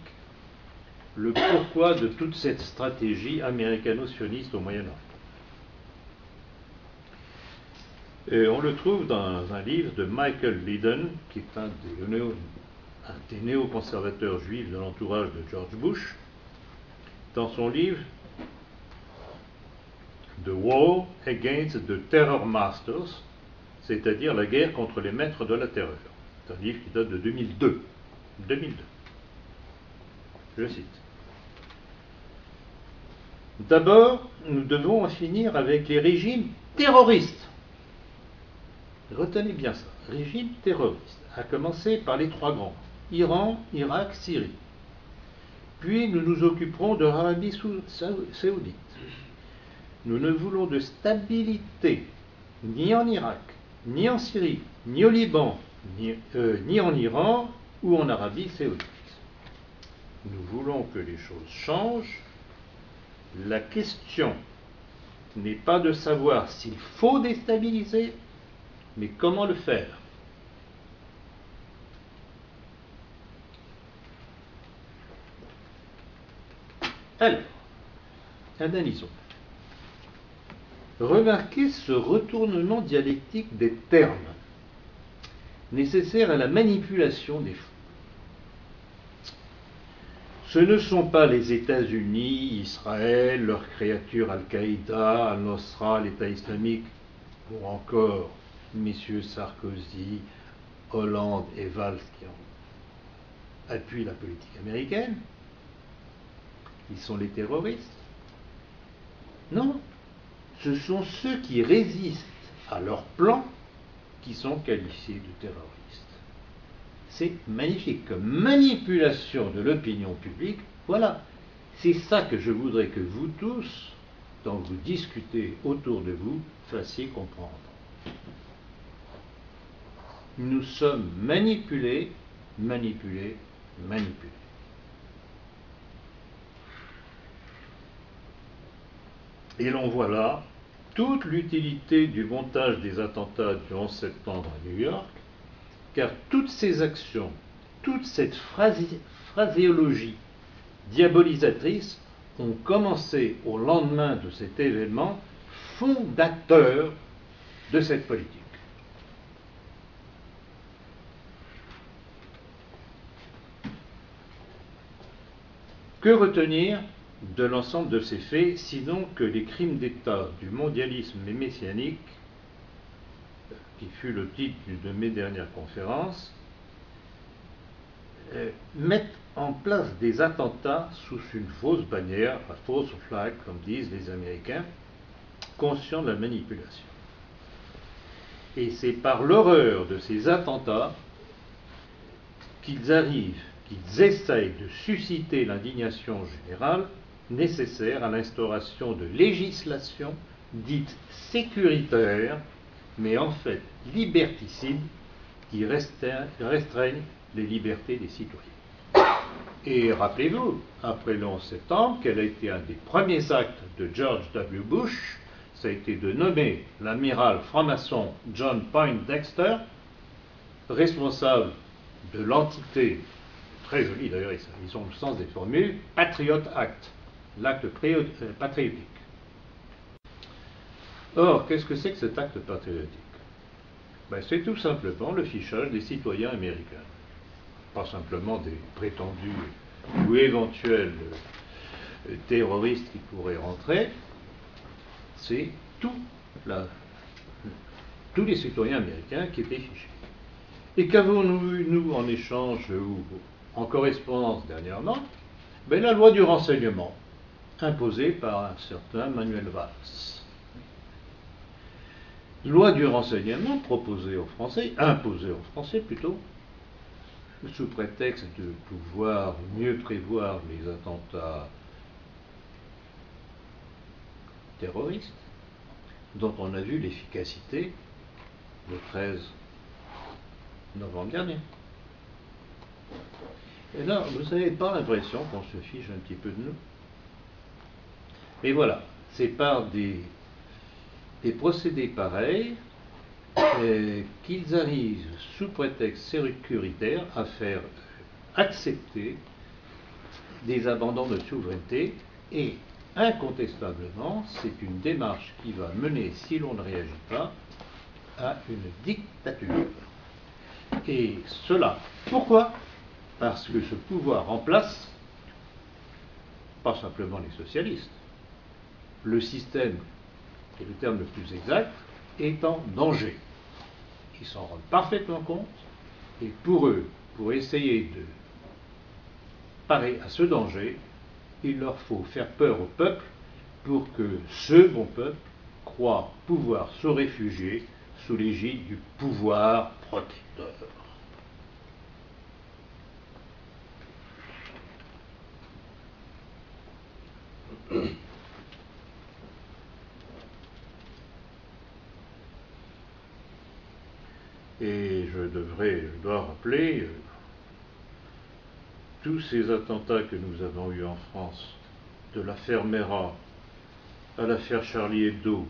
le pourquoi de toute cette stratégie américano-sioniste au Moyen-Orient. Et on le trouve dans un livre de Michael Liddon, qui est un des, néo, un des néoconservateurs juifs de l'entourage de George Bush, dans son livre « The War Against the Terror Masters », c'est-à-dire la guerre contre les maîtres de la terreur. C'est un livre qui date de deux mille deux. deux mille deux. Je cite. D'abord, nous devons en finir avec les régimes terroristes. Retenez bien ça, régime terroriste, à commencer par les trois grands, Iran, Irak, Syrie. Puis nous nous occuperons de l'Arabie saoudite. Nous ne voulons de stabilité, ni en Irak, ni en Syrie, ni au Liban, ni, euh, ni en Iran ou en Arabie saoudite. Nous voulons que les choses changent. La question n'est pas de savoir s'il faut déstabiliser, mais comment le faire. Alors, analysons. Remarquez ce retournement dialectique des termes nécessaires à la manipulation des fonds. Ce ne sont pas les États-Unis, Israël, leurs créatures Al-Qaïda, Al-Nosra, l'État islamique, ou encore messieurs Sarkozy, Hollande et Valls qui ont appuyé la politique américaine. Ils sont les terroristes. Non, ce sont ceux qui résistent à leur plan qui sont qualifiés de terroristes. C'est magnifique, comme manipulation de l'opinion publique, voilà. C'est ça que je voudrais que vous tous, quand vous discutez autour de vous, fassiez comprendre. Nous sommes manipulés, manipulés, manipulés. Et l'on voit là toute l'utilité du montage des attentats du onze septembre à New York, car toutes ces actions, toute cette phrasi- phraséologie diabolisatrice ont commencé au lendemain de cet événement fondateur de cette politique. Que retenir de l'ensemble de ces faits, sinon que les crimes d'État du mondialisme messianique, qui fut le titre de mes dernières conférences, euh, mettent en place des attentats sous une fausse bannière, la fausse flag, comme disent les Américains, conscients de la manipulation. Et c'est par l'horreur de ces attentats qu'ils arrivent, qu'ils essayent de susciter l'indignation générale nécessaire à l'instauration de législations dites sécuritaires, mais en fait liberticides, qui restreignent les libertés des citoyens. Et rappelez-vous, après le onze septembre, quel a été un des premiers actes de George W. Bush, ça a été de nommer l'amiral franc-maçon John Poindexter, responsable de l'entité, très jolie d'ailleurs, ils ont le sens des formules, Patriot Act, l'acte patriotique. Or, qu'est-ce que c'est que cet acte patriotique? Ben, c'est tout simplement le fichage des citoyens américains. Pas simplement des prétendus ou éventuels euh, terroristes qui pourraient rentrer. C'est tout la, tous les citoyens américains qui étaient fichés. Et qu'avons-nous eu, nous, en échange ou en correspondance dernièrement? Ben, la loi du renseignement, imposée par un certain Manuel Valls. Loi du renseignement proposée aux Français, imposée aux Français plutôt, sous prétexte de pouvoir mieux prévoir les attentats terroristes dont on a vu l'efficacité le treize novembre dernier. Et là, vous n'avez pas l'impression qu'on se fiche un petit peu de nous. Et voilà, c'est par des, des procédés pareils euh, qu'ils arrivent, sous prétexte sécuritaire, à faire accepter des abandons de souveraineté. Et incontestablement, c'est une démarche qui va mener, si l'on ne réagit pas, à une dictature. Et cela, pourquoi ? Parce que ce pouvoir remplace, pas simplement les socialistes, le système, et le terme le plus exact, est en danger. Ils s'en rendent parfaitement compte, et pour eux, pour essayer de parer à ce danger, il leur faut faire peur au peuple pour que ce bon peuple croit pouvoir se réfugier sous l'égide du pouvoir protecteur. Et je devrais, je dois rappeler euh, tous ces attentats que nous avons eus en France, de l'affaire Mera à l'affaire Charlie Hebdo.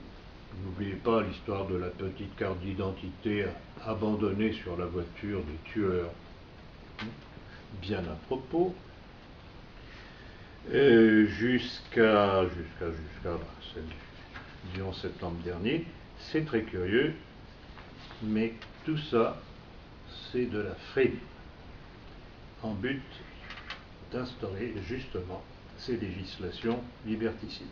N'oubliez pas l'histoire de la petite carte d'identité abandonnée sur la voiture des tueurs, bien à propos. Euh, jusqu'à jusqu'à jusqu'à du onze septembre dernier, c'est très curieux, mais tout ça, c'est de la frime, en but d'instaurer justement ces législations liberticides.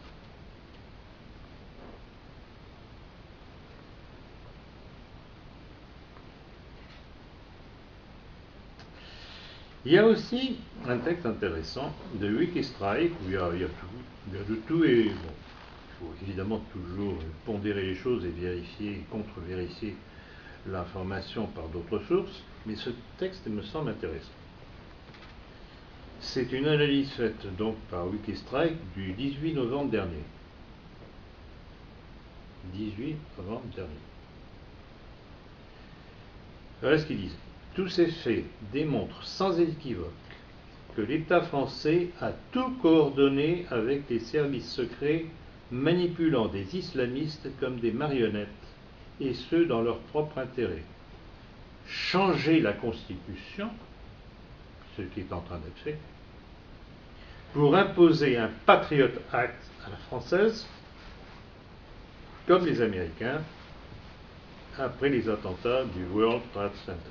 Il y a aussi un texte intéressant de Wikistrike, où il y a, il y a, tout, il y a de tout, et bon, il faut évidemment toujours pondérer les choses et vérifier, contre-vérifier l'information par d'autres sources, mais ce texte me semble intéressant. C'est une analyse faite donc par Wikistrike du dix-huit novembre dernier. dix-huit novembre dernier. Voilà ce qu'ils disent. Tous ces faits démontrent sans équivoque que l'État français a tout coordonné avec les services secrets manipulant des islamistes comme des marionnettes, et ce dans leur propre intérêt. Changer la Constitution, ce qui est en train d'être fait, pour imposer un Patriot Act à la française, comme les Américains, après les attentats du World Trade Center.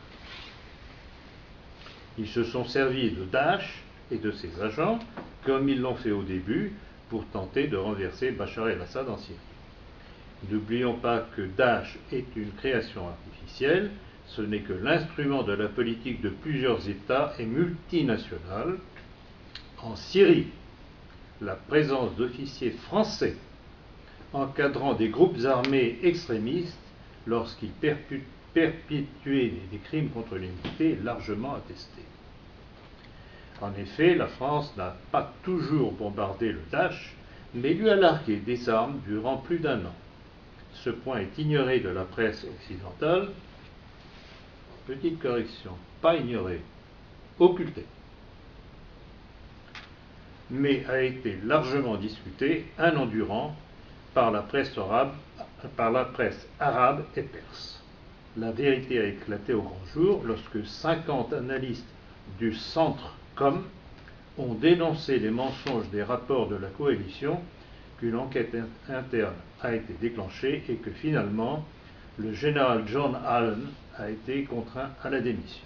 Ils se sont servis de Daesh et de ses agents, comme ils l'ont fait au début, pour tenter de renverser Bachar al-Assad en Syrie. N'oublions pas que Daesh est une création artificielle, ce n'est que l'instrument de la politique de plusieurs États et multinationales. En Syrie, la présence d'officiers français encadrant des groupes armés extrémistes lorsqu'ils perpétuent perpétuer des crimes contre l'humanité est largement attestée. En effet, la France n'a pas toujours bombardé le Daesh, mais lui a largué des armes durant plus d'un an. Ce point est ignoré de la presse occidentale. Petite correction, pas ignoré, occulté. Mais a été largement discuté un an durant par la presse arabe, par la presse arabe et perse. La vérité a éclaté au grand jour lorsque cinquante analystes du centre com ont dénoncé les mensonges des rapports de la coalition, qu'une enquête interne a été déclenchée et que finalement le général John Allen a été contraint à la démission.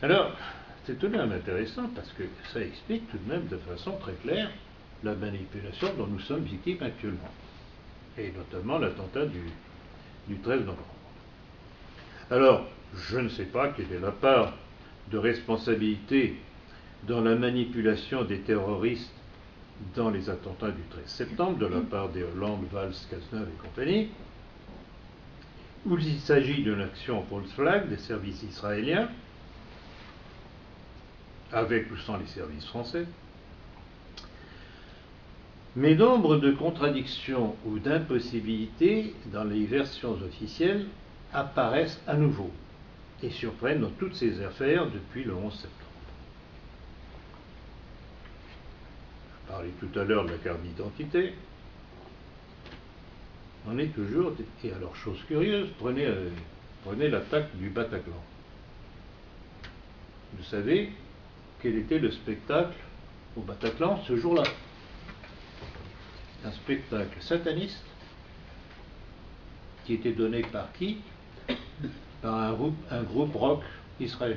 Alors, c'est tout de même intéressant parce que ça explique tout de même de façon très claire la manipulation dont nous sommes victimes actuellement, et notamment l'attentat du, du treize novembre. Alors, je ne sais pas quelle est la part de responsabilité dans la manipulation des terroristes dans les attentats du treize septembre, de la part des Hollande, Valls, Cazeneuve et compagnie, ou s'il s'agit d'une action false flag des services israéliens, avec ou sans les services français, Mais nombre de contradictions ou d'impossibilités dans les versions officielles apparaissent à nouveau et surprennent dans toutes ces affaires depuis le onze septembre. Je parlais tout à l'heure de la carte d'identité. On est toujours... Et alors, chose curieuse, prenez, euh, prenez l'attaque du Bataclan. Vous savez quel était le spectacle au Bataclan ce jour-là? Un spectacle sataniste qui était donné par qui? Par un groupe, un groupe rock israélien.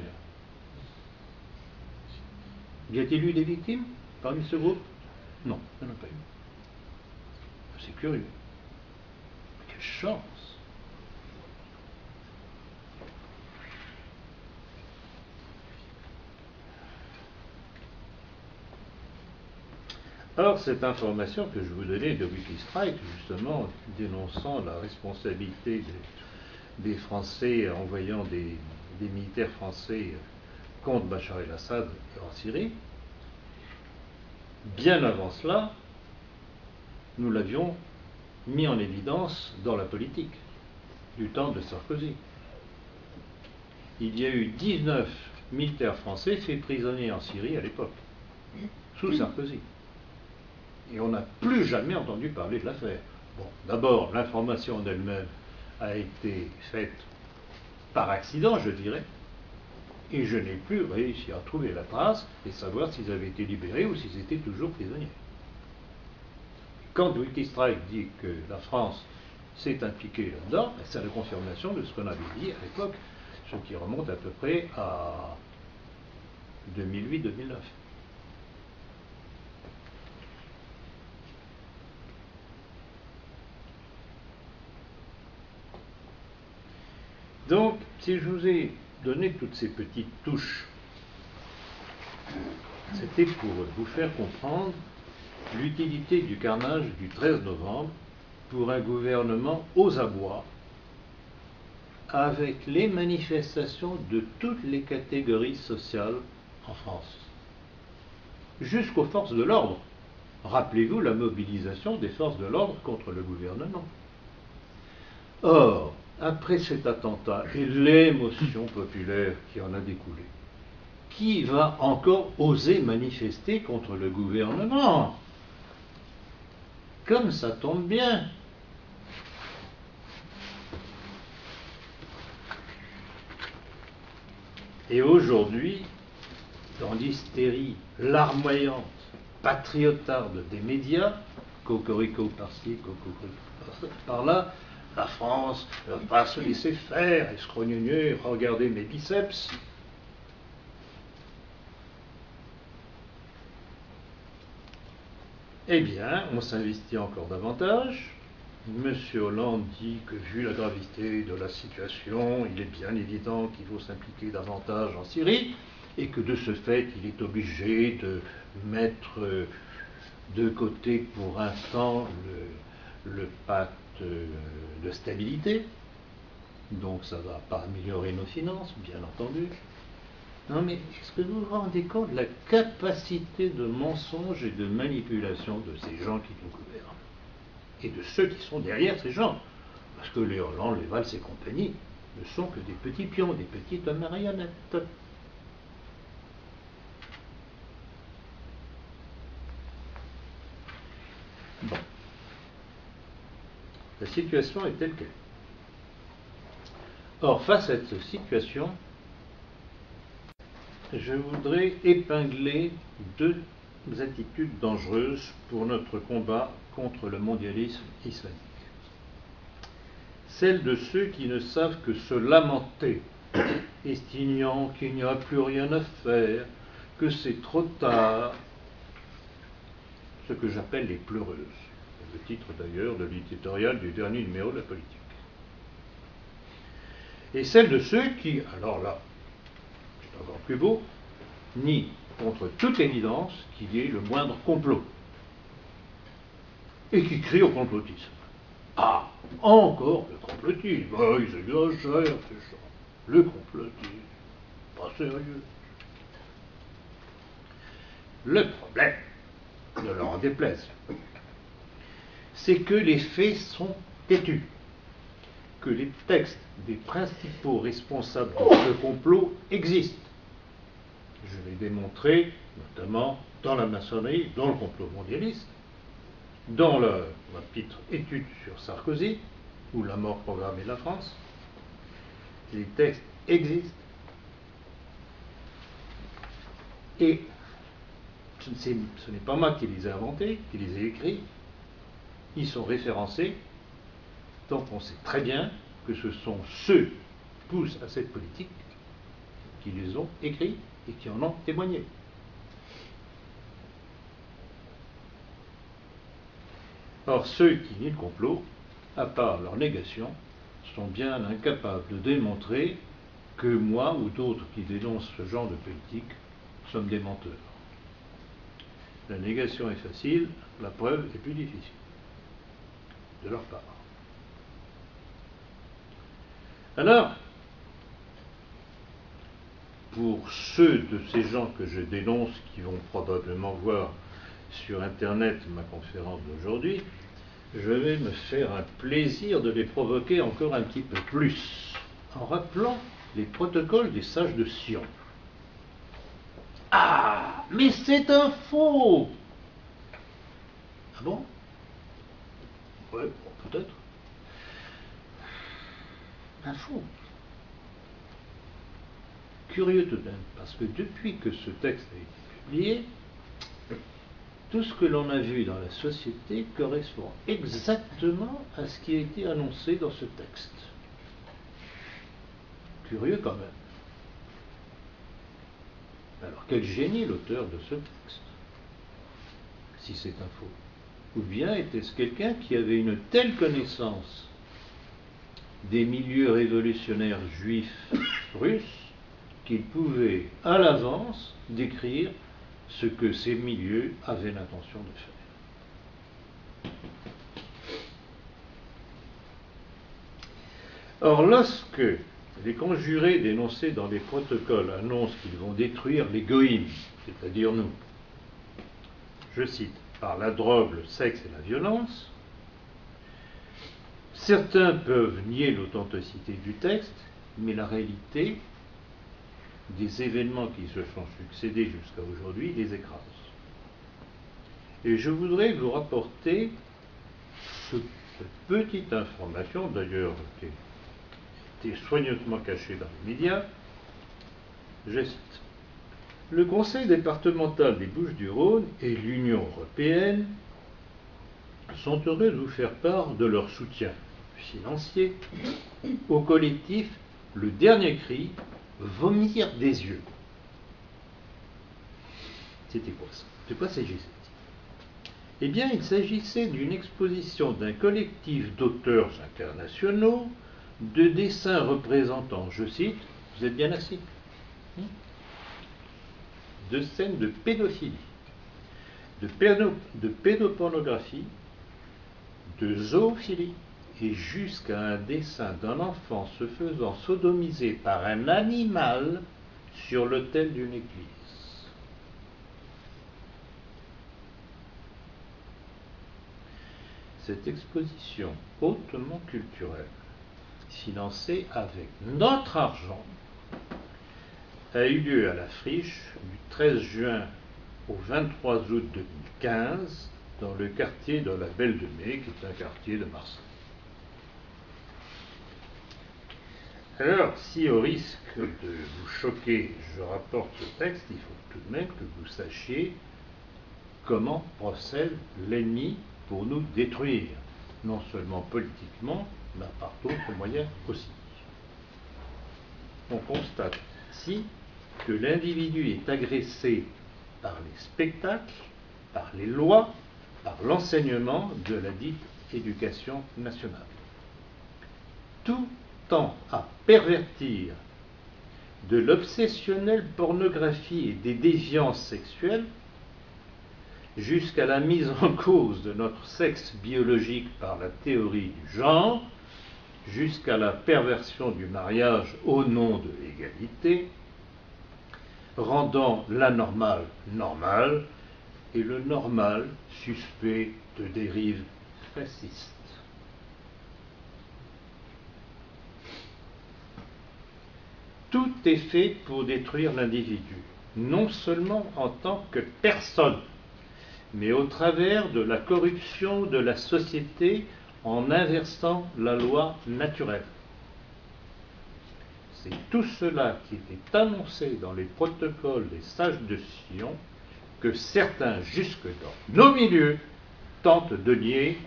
Y a-t-il eu des victimes parmi ce groupe? Non, il n'y en a pas eu. C'est curieux. Quelle chance! Or, cette information que je vous donnais de Wikistrike, justement, dénonçant la responsabilité des, des Français en envoyant des, des militaires français contre Bachar el-Assad en Syrie, bien avant cela, nous l'avions mis en évidence dans la politique du temps de Sarkozy. Il y a eu dix-neuf militaires français faits prisonniers en Syrie à l'époque, sous Sarkozy. Et on n'a plus jamais entendu parler de l'affaire. Bon, d'abord, l'information en elle-même a été faite par accident, je dirais, et je n'ai plus réussi à trouver la trace et savoir s'ils avaient été libérés ou s'ils étaient toujours prisonniers. Quand Wikistrike dit que la France s'est impliquée là-dedans, c'est la confirmation de ce qu'on avait dit à l'époque, ce qui remonte à peu près à deux mille huit deux mille neuf. Donc, si je vous ai donné toutes ces petites touches, c'était pour vous faire comprendre l'utilité du carnage du treize novembre pour un gouvernement aux abois, avec les manifestations de toutes les catégories sociales en France, jusqu'aux forces de l'ordre. Rappelez-vous la mobilisation des forces de l'ordre contre le gouvernement. Or, après cet attentat et l'émotion populaire qui en a découlé, qui va encore oser manifester contre le gouvernement? Comme ça tombe bien. Et aujourd'hui, dans l'hystérie larmoyante, patriotarde des médias, cocorico par-ci, cocorico par-là, la France ne va pas se laisser faire, escrogneux, regardez mes biceps. Eh bien, on s'investit encore davantage. Monsieur Hollande dit que, vu la gravité de la situation, il est bien évident qu'il faut s'impliquer davantage en Syrie, et que de ce fait, il est obligé de mettre de côté pour un temps le, le pacte de stabilité, donc ça ne va pas améliorer nos finances, bien entendu. Non mais, est-ce que vous vous rendez compte de la capacité de mensonge et de manipulation de ces gens qui nous gouvernent? Et de ceux qui sont derrière ces gens? Parce que les Hollande, les Valls et compagnie ne sont que des petits pions, des petites marionnettes. Bon. La situation est telle qu'elle est. Or, face à cette situation, je voudrais épingler deux attitudes dangereuses pour notre combat contre le mondialisme islamique. Celle de ceux qui ne savent que se lamenter, estimant qu'il n'y a plus rien à faire, que c'est trop tard, ce que j'appelle les pleureuses. Le titre d'ailleurs de l'éditorial du dernier numéro de la politique. Et celle de ceux qui, alors là, c'est encore plus beau, nient contre toute évidence qu'il y ait le moindre complot. Et qui crient au complotisme. Ah, encore le complotisme. Ah, ils exagèrent, ces gens. Le complotisme. Pas sérieux. Le problème, ne leur en déplaise, c'est que les faits sont têtus, que les textes des principaux responsables de ce complot existent. Je l'ai démontré notamment dans la maçonnerie, dans le complot mondialiste, dans le chapitre études sur Sarkozy, ou la mort programmée de la France. Les textes existent. Et ce n'est pas moi qui les ai inventés, qui les ai écrits. Ils sont référencés. Donc on sait très bien que ce sont ceux qui poussent à cette politique qui les ont écrits et qui en ont témoigné. Or, ceux qui nient le complot, à part leur négation, sont bien incapables de démontrer que moi ou d'autres qui dénoncent ce genre de politique sommes des menteurs. La négation est facile, la preuve est plus difficile, de leur part. Alors, pour ceux de ces gens que je dénonce, qui vont probablement voir sur Internet ma conférence d'aujourd'hui, je vais me faire un plaisir de les provoquer encore un petit peu plus, en rappelant les protocoles des sages de Sion. Ah, mais c'est un faux! Ah bon? Ouais, bon, peut-être. Un faux. Curieux tout de même, parce que depuis que ce texte a été publié, tout ce que l'on a vu dans la société correspond exactement à ce qui a été annoncé dans ce texte. Curieux quand même. Alors quel génie l'auteur de ce texte, si c'est un faux. Ou bien était-ce quelqu'un qui avait une telle connaissance des milieux révolutionnaires juifs russes qu'il pouvait à l'avance décrire ce que ces milieux avaient l'intention de faire. Or, lorsque les conjurés dénoncés dans les protocoles annoncent qu'ils vont détruire les goïms, c'est-à-dire nous, je cite, par la drogue, le sexe et la violence, certains peuvent nier l'authenticité du texte, mais la réalité des événements qui se sont succédés jusqu'à aujourd'hui les écrasent. Et je voudrais vous rapporter cette petite information, d'ailleurs qui a été soigneusement cachée dans les médias. Je cite. Le Conseil départemental des Bouches-du-Rhône et l'Union européenne sont heureux de vous faire part de leur soutien financier au collectif Le Dernier Cri, Vomir des yeux. C'était quoi ça? De quoi s'agissait-il? Eh bien, il s'agissait d'une exposition d'un collectif d'auteurs internationaux de dessins représentant, je cite, vous êtes bien assis, hein, de scènes de pédophilie, de, pédo, de pédopornographie, de zoophilie, et jusqu'à un dessin d'un enfant se faisant sodomiser par un animal sur l'autel d'une église. Cette exposition hautement culturelle, financée avec notre argent, a eu lieu à la Friche du treize juin au vingt-trois août deux mille quinze dans le quartier de la Belle de Mai, qui est un quartier de Marseille. Alors, si au risque de vous choquer, je rapporte ce texte, il faut tout de même que vous sachiez comment procède l'ennemi pour nous détruire, non seulement politiquement, mais par d'autres moyens aussi. On constate ici que l'individu est agressé par les spectacles, par les lois, par l'enseignement de la dite éducation nationale. Tout tend à pervertir de l'obsessionnelle pornographie et des déviances sexuelles jusqu'à la mise en cause de notre sexe biologique par la théorie du genre, jusqu'à la perversion du mariage au nom de l'égalité, rendant l'anormal normal et le normal suspect de dérive suprémacistes. Tout est fait pour détruire l'individu, non seulement en tant que personne, mais au travers de la corruption de la société en inversant la loi naturelle. C'est tout cela qui est annoncé dans les protocoles des sages de Sion, que certains jusque dans nos milieux tentent de nier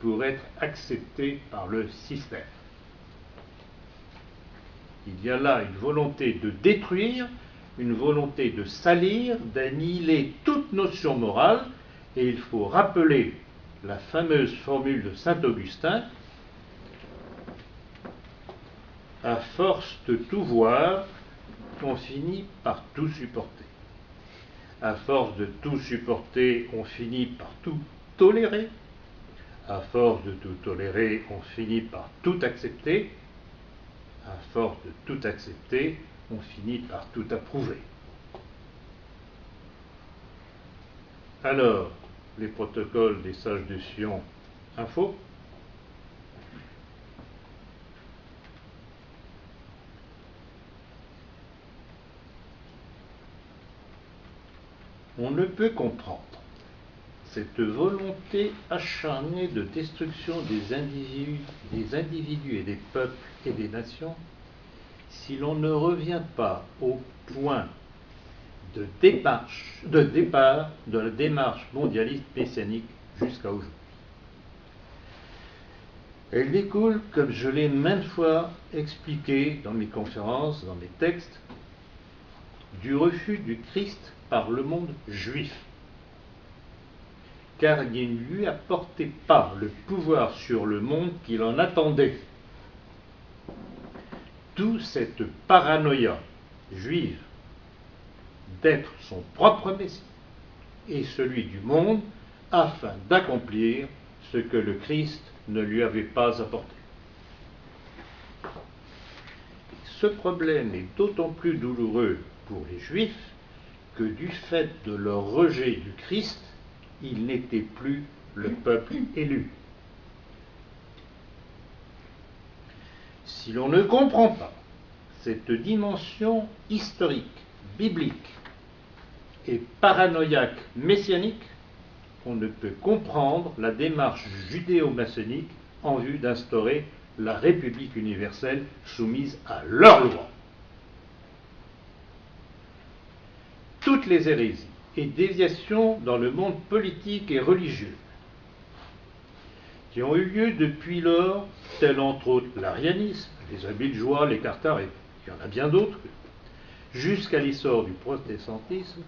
pour être acceptés par le système. Il y a là une volonté de détruire, une volonté de salir, d'annihiler toute notion morale, et il faut rappeler la fameuse formule de Saint-Augustin, « À force de tout voir, on finit par tout supporter. À force de tout supporter, on finit par tout tolérer. À force de tout tolérer, on finit par tout accepter. À force de tout accepter, on finit par tout approuver. » Alors, les protocoles des sages de Sion, info. On ne peut comprendre cette volonté acharnée de destruction des individus, des individus et des peuples et des nations si l'on ne revient pas au point de, démarche, de départ de la démarche mondialiste messianique jusqu'à aujourd'hui. Elle découle, comme je l'ai maintes fois expliqué dans mes conférences, dans mes textes, du refus du Christ par le monde juif, car il ne lui apportait pas le pouvoir sur le monde qu'il en attendait. Toute cette paranoïa juive d'être son propre Messie et celui du monde afin d'accomplir ce que le Christ ne lui avait pas apporté. Ce problème est d'autant plus douloureux pour les Juifs que du fait de leur rejet du Christ, ils n'étaient plus le peuple élu. Si l'on ne comprend pas cette dimension historique, biblique et paranoïaque messianique, on ne peut comprendre la démarche judéo-maçonnique en vue d'instaurer la République universelle soumise à leur loi. Toutes les hérésies et déviations dans le monde politique et religieux qui ont eu lieu depuis lors, tels entre autres l'arianisme, les habits de joie, les cartares, et il y en a bien d'autres, jusqu'à l'essor du protestantisme,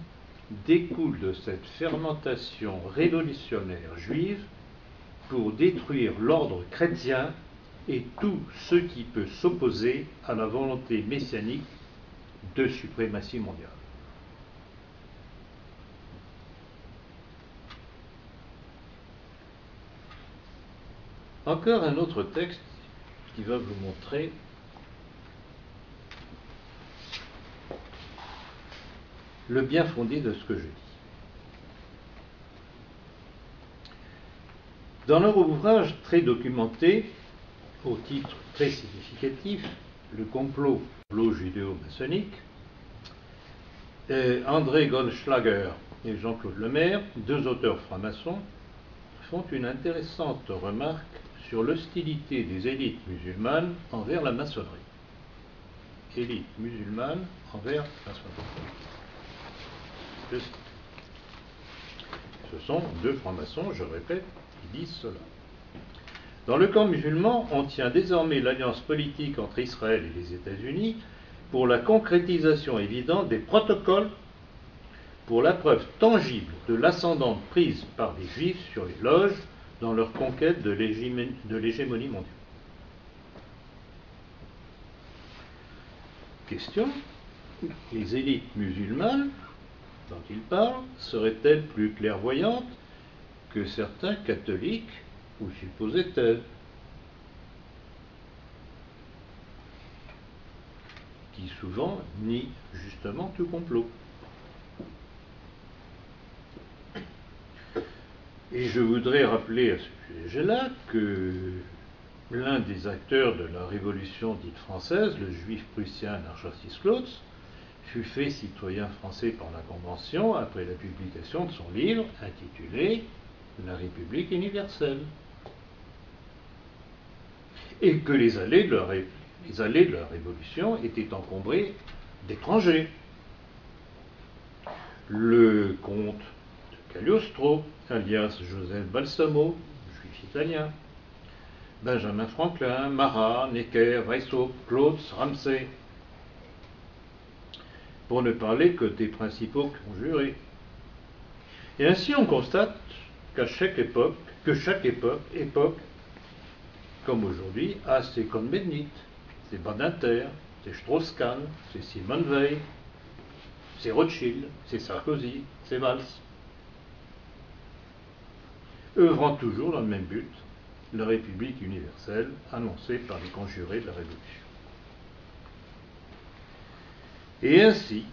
découlent de cette fermentation révolutionnaire juive pour détruire l'ordre chrétien et tout ce qui peut s'opposer à la volonté messianique de suprématie mondiale. Encore un autre texte qui va vous montrer le bien fondé de ce que je dis. Dans leur ouvrage très documenté, au titre très significatif, Le complot judéo-maçonnique, André Goldschlager et Jean-Claude Lemaire, deux auteurs francs-maçons, font une intéressante remarque sur l'hostilité des élites musulmanes envers la maçonnerie. Élite musulmane envers la maçonnerie. Ce sont deux francs-maçons, je répète, qui disent cela. Dans le camp musulman, on tient désormais l'alliance politique entre Israël et les États-Unis pour la concrétisation évidente des protocoles, pour la preuve tangible de l'ascendante prise par les Juifs sur les loges dans leur conquête de l'hégémonie mondiale. Question, les élites musulmanes dont il parle seraient-elles plus clairvoyantes que certains catholiques ou supposaient-elles, qui souvent nient justement tout complot? Et je voudrais rappeler à ce sujet-là que l'un des acteurs de la révolution dite française, le juif prussien Narcissus Klotz, fut fait citoyen français par la Convention après la publication de son livre intitulé « La République universelle ». Et que les allées de la, ré... les allées de la Révolution étaient encombrées d'étrangers. Le comte de Cagliostro, alias Joseph Balsamo, juif italien, Benjamin Franklin, Marat, Necker, Weishaupt, Klotz, Ramsay, pour ne parler que des principaux conjurés. Et ainsi on constate qu'à chaque époque, que chaque époque, époque, comme aujourd'hui, a ses Cohn-Bendit, ses Badinter, ses Strauss-Kahn, ses Simone Veil, ses Rothschild, ses Sarkozy, ses Valls, œuvrant toujours dans le même but, la République universelle annoncée par les conjurés de la Révolution. Et ainsi,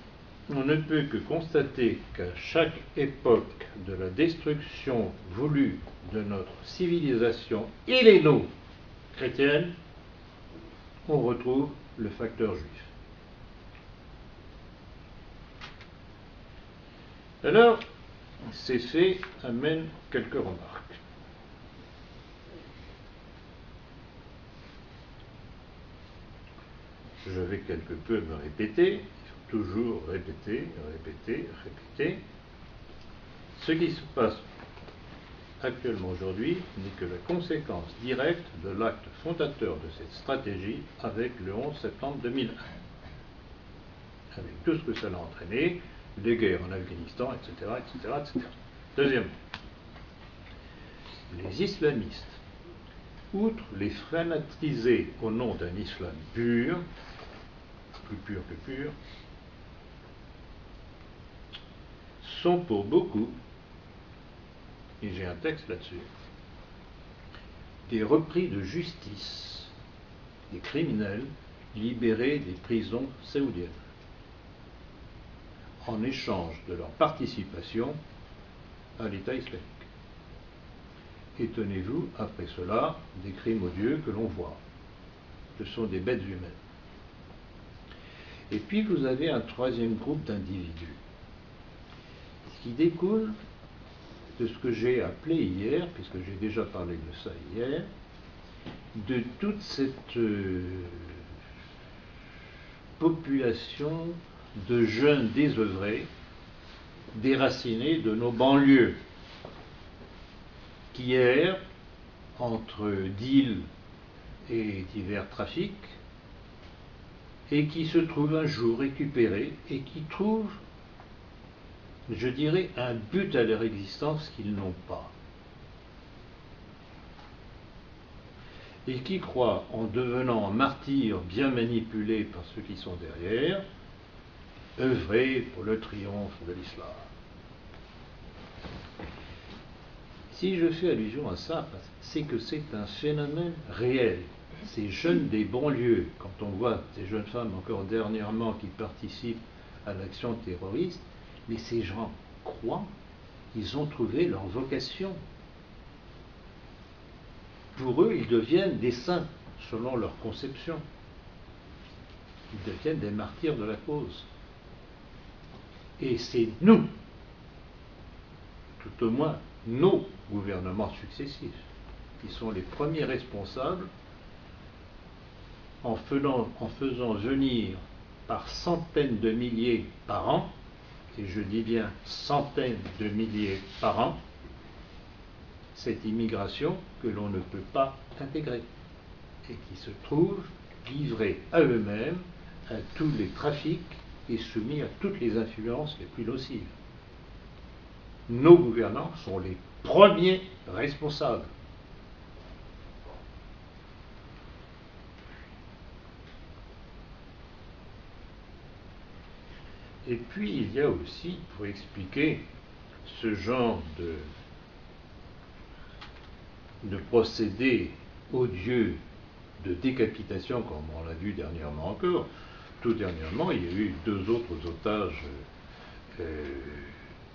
on ne peut que constater qu'à chaque époque de la destruction voulue de notre civilisation helléno-chrétienne, on retrouve le facteur juif. Alors, ces faits amènent quelques remarques. Je vais quelque peu me répéter, toujours répéter, répéter, répéter. Ce qui se passe actuellement aujourd'hui n'est que la conséquence directe de l'acte fondateur de cette stratégie avec le onze septembre deux mille un. Avec tout ce que cela a entraîné, les guerres en Afghanistan, et cetera, et cetera, et cetera. Deuxièmement, les islamistes, outre les fanatisés au nom d'un islam pur, plus pur que pur, sont pour beaucoup, et j'ai un texte là-dessus, des repris de justice des criminels libérés des prisons saoudiennes, en échange de leur participation à l'État islamique. Et tenez-vous, après cela, des crimes odieux que l'on voit. Ce sont des bêtes humaines. Et puis vous avez un troisième groupe d'individus qui découle de ce que j'ai appelé hier, puisque j'ai déjà parlé de ça hier, de toute cette euh, population de jeunes désœuvrés, déracinés de nos banlieues, qui errent entre deals et divers trafics, et qui se trouvent un jour récupérés, et qui trouvent, je dirais, un but à leur existence qu'ils n'ont pas. Et qui croient, en devenant martyrs bien manipulés par ceux qui sont derrière, œuvrer pour le triomphe de l'islam. Si je fais allusion à ça, c'est que c'est un phénomène réel. Ces jeunes des banlieues, quand on voit ces jeunes femmes encore dernièrement qui participent à l'action terroriste, mais ces gens croient qu'ils ont trouvé leur vocation. Pour eux, ils deviennent des saints, selon leur conception. Ils deviennent des martyrs de la cause. Et c'est nous, tout au moins nos gouvernements successifs, qui sont les premiers responsables en faisant, en faisant venir par centaines de milliers par an, et je dis bien centaines de milliers par an, cette immigration que l'on ne peut pas intégrer et qui se trouve livrée à eux-mêmes, à tous les trafics et soumis à toutes les influences les plus nocives. Nos gouvernants sont les premiers responsables. Et puis il y a aussi, pour expliquer ce genre de, de procédé odieux de décapitation, comme on l'a vu dernièrement encore, tout dernièrement, il y a eu deux autres otages euh,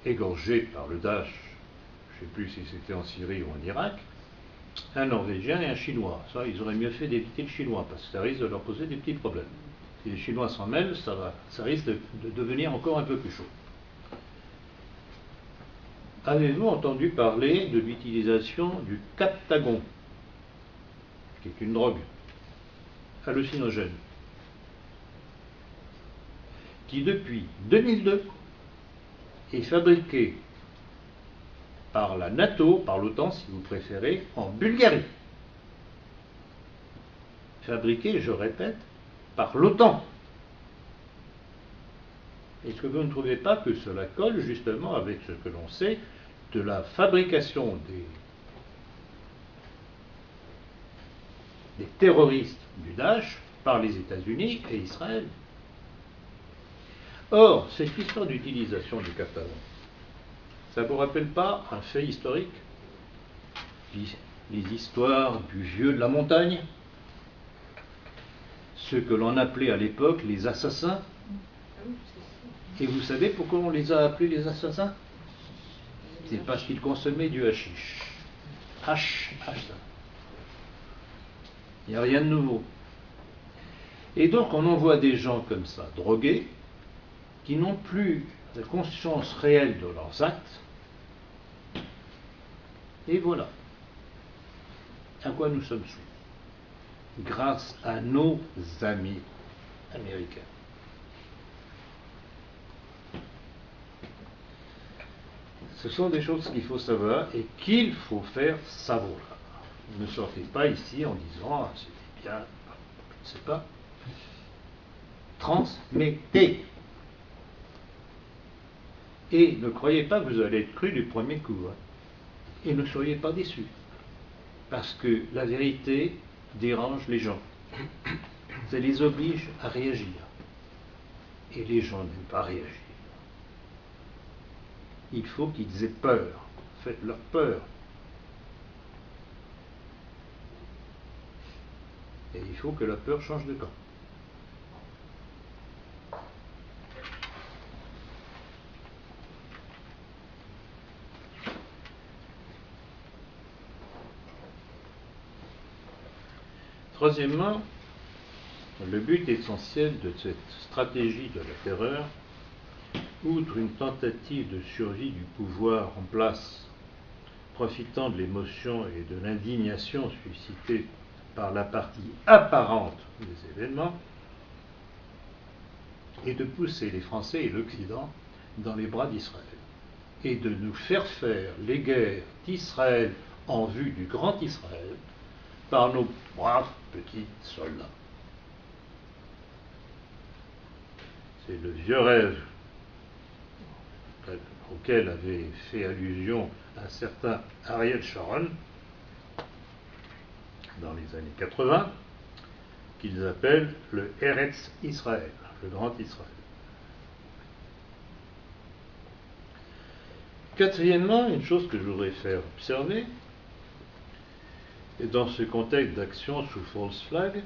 égorgés par le Daesh, je ne sais plus si c'était en Syrie ou en Irak, un Norvégien et un Chinois. Ça, ils auraient mieux fait d'éviter le Chinois, parce que ça risque de leur poser des petits problèmes. Si les Chinois s'en mêlent, ça, va, ça risque de, de devenir encore un peu plus chaud. Avez-vous entendu parler de l'utilisation du captagon, qui est une drogue hallucinogène, qui depuis deux mille deux est fabriquée par la NATO, par l'OTAN si vous préférez, en Bulgarie. Fabriquée, je répète, par l'OTAN. Est-ce que vous ne trouvez pas que cela colle justement avec ce que l'on sait de la fabrication des, des terroristes du Daesh par les États-Unis et Israël? Or, cette histoire d'utilisation du captagon, ça ne vous rappelle pas un fait historique? Les histoires du vieux de la montagne? Ce que l'on appelait à l'époque les assassins? Et vous savez pourquoi on les a appelés les assassins? C'est parce qu'ils consommaient du hashish. Hash, hash. Il n'y a rien de nouveau. Et donc on envoie des gens comme ça, drogués, qui n'ont plus de conscience réelle de leurs actes. Et voilà à quoi nous sommes sous, grâce à nos amis américains. Ce sont des choses qu'il faut savoir et qu'il faut faire savoir. Ne sortez pas ici en disant ah, c'était bien, je ne sais pas. Transmettez. Et ne croyez pas que vous allez être cru du premier coup. Hein. Et ne soyez pas déçus. Parce que la vérité dérange les gens. Ça les oblige à réagir. Et les gens n'aiment pas réagir. Il faut qu'ils aient peur. Faites-leur peur. Et il faut que la peur change de camp. Troisièmement, le but essentiel de cette stratégie de la terreur, outre une tentative de survie du pouvoir en place, profitant de l'émotion et de l'indignation suscitée par la partie apparente des événements, est de pousser les Français et l'Occident dans les bras d'Israël, et de nous faire faire les guerres d'Israël en vue du grand Israël par nos braves petits soldats. C'est le vieux rêve auquel avait fait allusion un certain Ariel Sharon dans les années quatre-vingts, qu'ils appellent le Eretz Israël, le grand Israël. Quatrièmement, une chose que je voudrais faire observer, et dans ce contexte d'action sous false flag,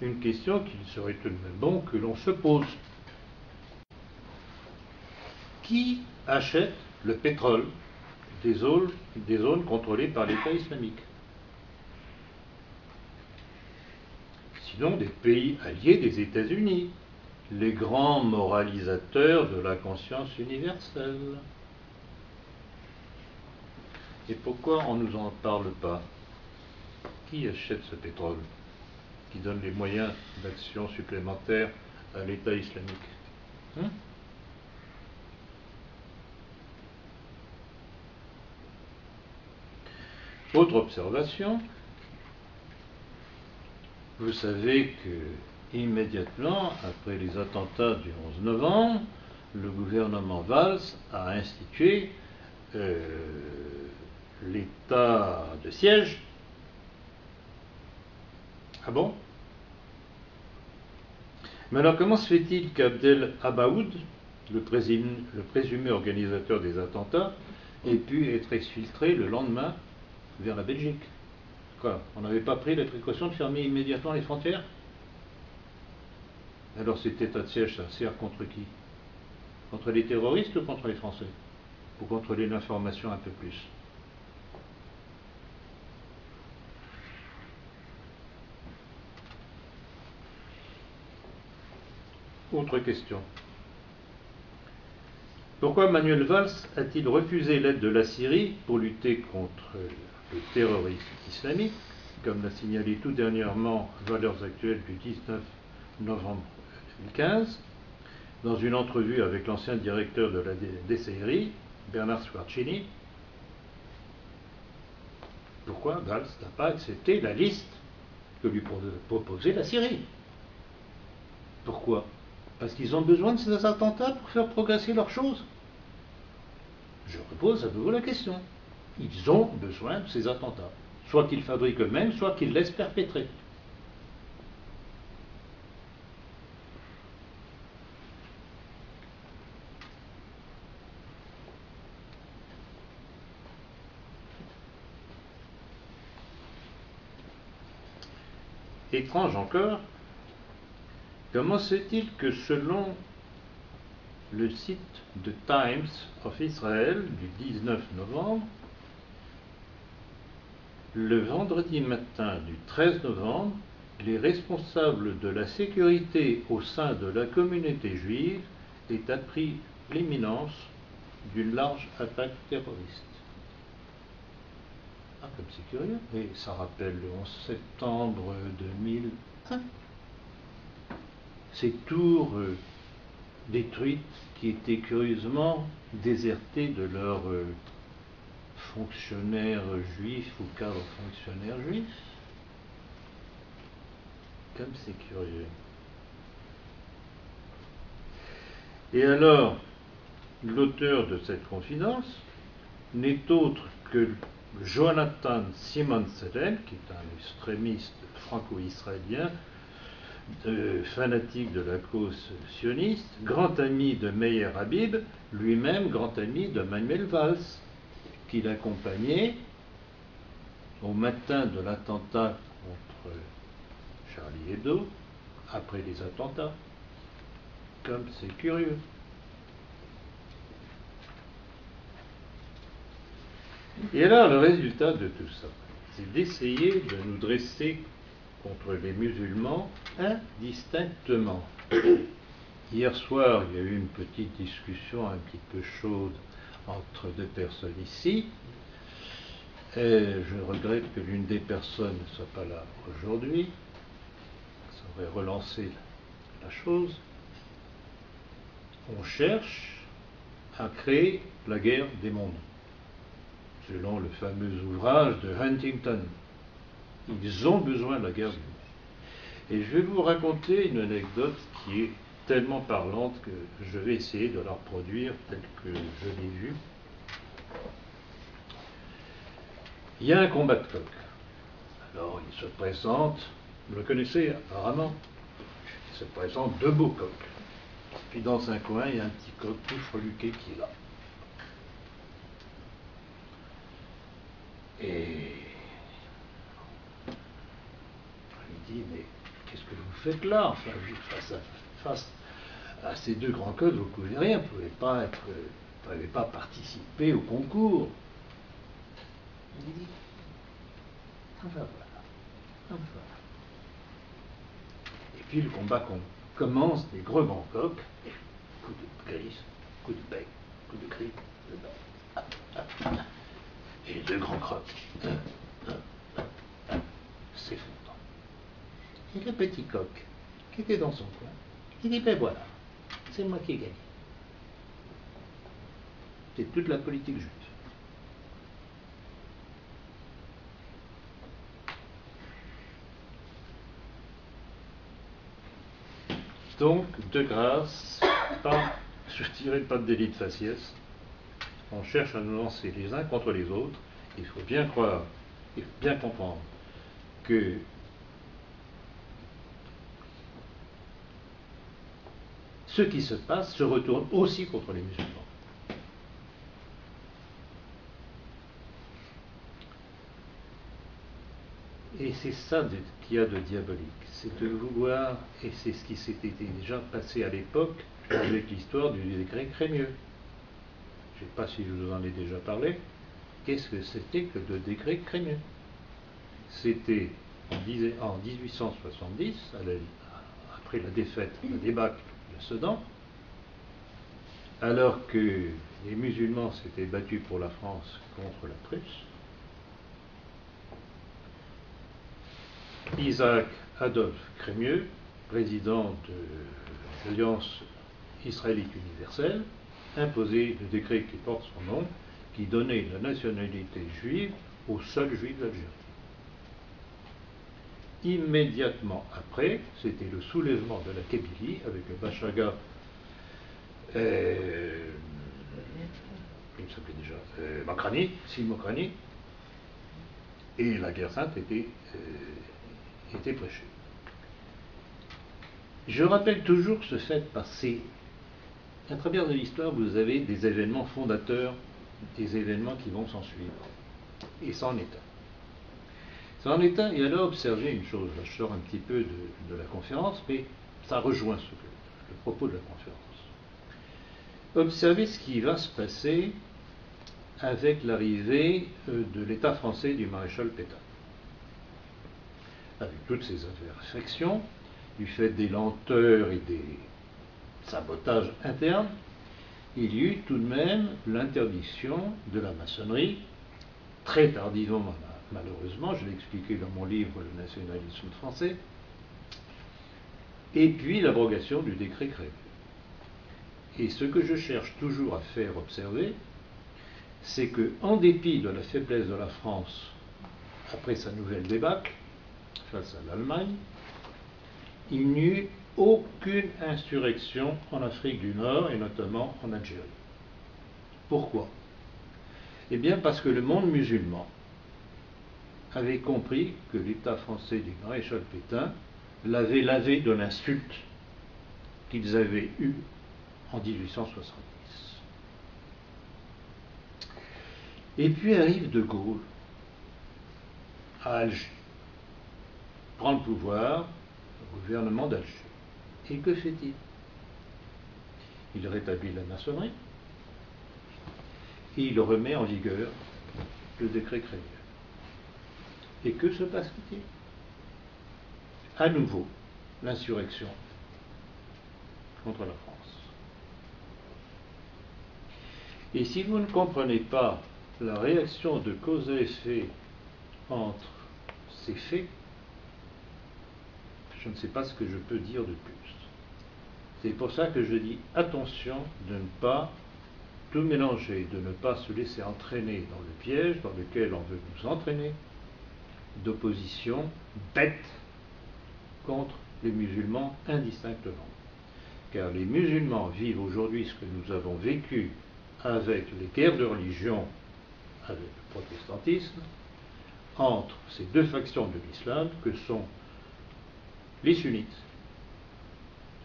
une question qu'il serait tout de même bon que l'on se pose. Qui achète le pétrole des zones, des zones contrôlées par l'État islamique? Sinon des pays alliés des États-Unis, les grands moralisateurs de la conscience universelle. Et pourquoi on ne nous en parle pas? Qui achète ce pétrole qui donne les moyens d'action supplémentaires à l'État islamique? Hein? Autre observation, vous savez que immédiatement après les attentats du onze novembre, le gouvernement Valls a institué euh, l'état de siège. Ah bon? Mais alors comment se fait-il qu'Abdel Abaoud, le présumé, le présumé organisateur des attentats, ait pu être exfiltré le lendemain vers la Belgique? Quoi? On n'avait pas pris la précaution de fermer immédiatement les frontières? Alors cet état de siège, ça sert contre qui? Contre les terroristes ou contre les Français? pour contrôler l'information un peu plus. Autre question. Pourquoi Manuel Valls a-t-il refusé l'aide de la Syrie pour lutter contre le terrorisme islamique, comme l'a signalé tout dernièrement Valeurs Actuelles du dix-neuf novembre deux mille quinze, dans une entrevue avec l'ancien directeur de la D C R I, Bernard Squarcini? Pourquoi Valls n'a pas accepté la liste que lui proposait la Syrie? Pourquoi? Parce qu'ils ont besoin de ces attentats pour faire progresser leurs choses. Je repose à nouveau la question. Ils ont besoin de ces attentats. Soit qu'ils fabriquent eux-mêmes, soit qu'ils laissent perpétrer. Étrange encore, comment se fait-il que selon le site de Times of Israel du dix-neuf novembre, le vendredi matin du treize novembre, les responsables de la sécurité au sein de la communauté juive aient appris l'imminence d'une large attaque terroriste? Ah, comme c'est curieux. Et ça rappelle le onze septembre deux mille un. Ces tours euh, détruites qui étaient curieusement désertées de leurs euh, fonctionnaires juifs ou cadres fonctionnaires juifs. Comme c'est curieux. Et alors, l'auteur de cette confidence n'est autre que Jonathan Simon Selem, qui est un extrémiste franco-israélien, de, fanatique de la cause sioniste, grand ami de Meir Habib, lui-même grand ami de Manuel Valls, qui l'accompagnait au matin de l'attentat contre Charlie Hebdo, après les attentats. Comme c'est curieux. Et alors le résultat de tout ça, c'est d'essayer de nous dresser contre les musulmans indistinctement. Hier soir, il y a eu une petite discussion un petit peu chaude entre deux personnes ici. Et je regrette que l'une des personnes ne soit pas là aujourd'hui. Ça aurait relancé la chose. On cherche à créer la guerre des mondes, selon le fameux ouvrage de Huntington. Ils ont besoin de la guerre du monde. Et je vais vous raconter une anecdote qui est tellement parlante que je vais essayer de la reproduire telle que je l'ai vue. Il y a un combat de coq. Alors il se présente, vous le connaissez apparemment, il se présente deux beaux coqs. Puis dans un coin, il y a un petit coq tout freluqué qui est là. Et mais qu'est-ce que vous faites là? Enfin, face à, face à ces deux grands coqs, vous ne pouvez rien, vous ne pouvez pas être, vous pouvez pas participer au concours. Il dit, enfin voilà, enfin voilà. Et puis le combat commence des gros grands coqs, coup de grise, coup de bec, coup de gris, de bec, ah, ah, ah. Et deux grands coqs. C'est fou. Et le petit coq, qui était dans son coin, il dit, ben voilà, c'est moi qui ai gagné. C'est toute la politique juive. Donc, de grâce, pas soutirer, pas de délit de faciès. On cherche à nous lancer les uns contre les autres. Il faut bien croire, il faut bien comprendre que ce qui se passe se retourne aussi contre les musulmans. Et c'est ça qu'il y a de diabolique. C'est de vouloir, et c'est ce qui s'était déjà passé à l'époque avec l'histoire du décret Crémieux. je ne sais pas si je vous en ai déjà parlé, qu'est-ce que c'était que le décret Crémieux? C'était en dix-huit cent soixante-dix, après la défaite, la débâcle de Sedan, alors que les musulmans s'étaient battus pour la France contre la Prusse, Isaac Adolphe Crémieux, président de l'Alliance israélite universelle, imposait le décret qui porte son nom, qui donnait la nationalité juive aux seuls juifs d'Algérie. Immédiatement après, c'était le soulèvement de la Kabylie avec le Bachaga, euh, il s'appelait déjà euh, Makrani, Simokrani, et la guerre sainte était, euh, était prêchée. Je rappelle toujours ce fait passé. À travers de l'histoire, vous avez des événements fondateurs, des événements qui vont s'en suivre. Et c'en est un. C'en est un, et alors observez une chose. Là, je sors un petit peu de, de la conférence, mais ça rejoint ce que, le propos de la conférence. Observez ce qui va se passer avec l'arrivée de l'État français du maréchal Pétain. Avec toutes ses imperfections, du fait des lenteurs et des sabotages internes, il y eut tout de même l'interdiction de la maçonnerie, très tardivement malheureusement, je l'ai expliqué dans mon livre « Le nationalisme français », et puis l'abrogation du décret Crémieux. Et ce que je cherche toujours à faire observer, c'est que, en dépit de la faiblesse de la France après sa nouvelle débâcle face à l'Allemagne, il n'y eut aucune insurrection en Afrique du Nord et notamment en Algérie. Pourquoi? Eh bien parce que le monde musulman avait compris que l'État français du maréchal Pétain l'avait lavé de l'insulte qu'ils avaient eue en dix-huit cent soixante-dix. Et puis arrive De Gaulle à Alger, prend le pouvoir au gouvernement d'Alger. Et que fait-il? Il rétablit la maçonnerie et il remet en vigueur le décret Crémieux. Et que se passe-t-il? À nouveau, l'insurrection contre la France. Et si vous ne comprenez pas la réaction de cause à effet entre ces faits, je ne sais pas ce que je peux dire de plus. C'est pour ça que je dis attention de ne pas tout mélanger, de ne pas se laisser entraîner dans le piège dans lequel on veut nous entraîner, d'opposition bête contre les musulmans indistinctement. Car les musulmans vivent aujourd'hui ce que nous avons vécu avec les guerres de religion, avec le protestantisme, entre ces deux factions de l'islam que sont les sunnites,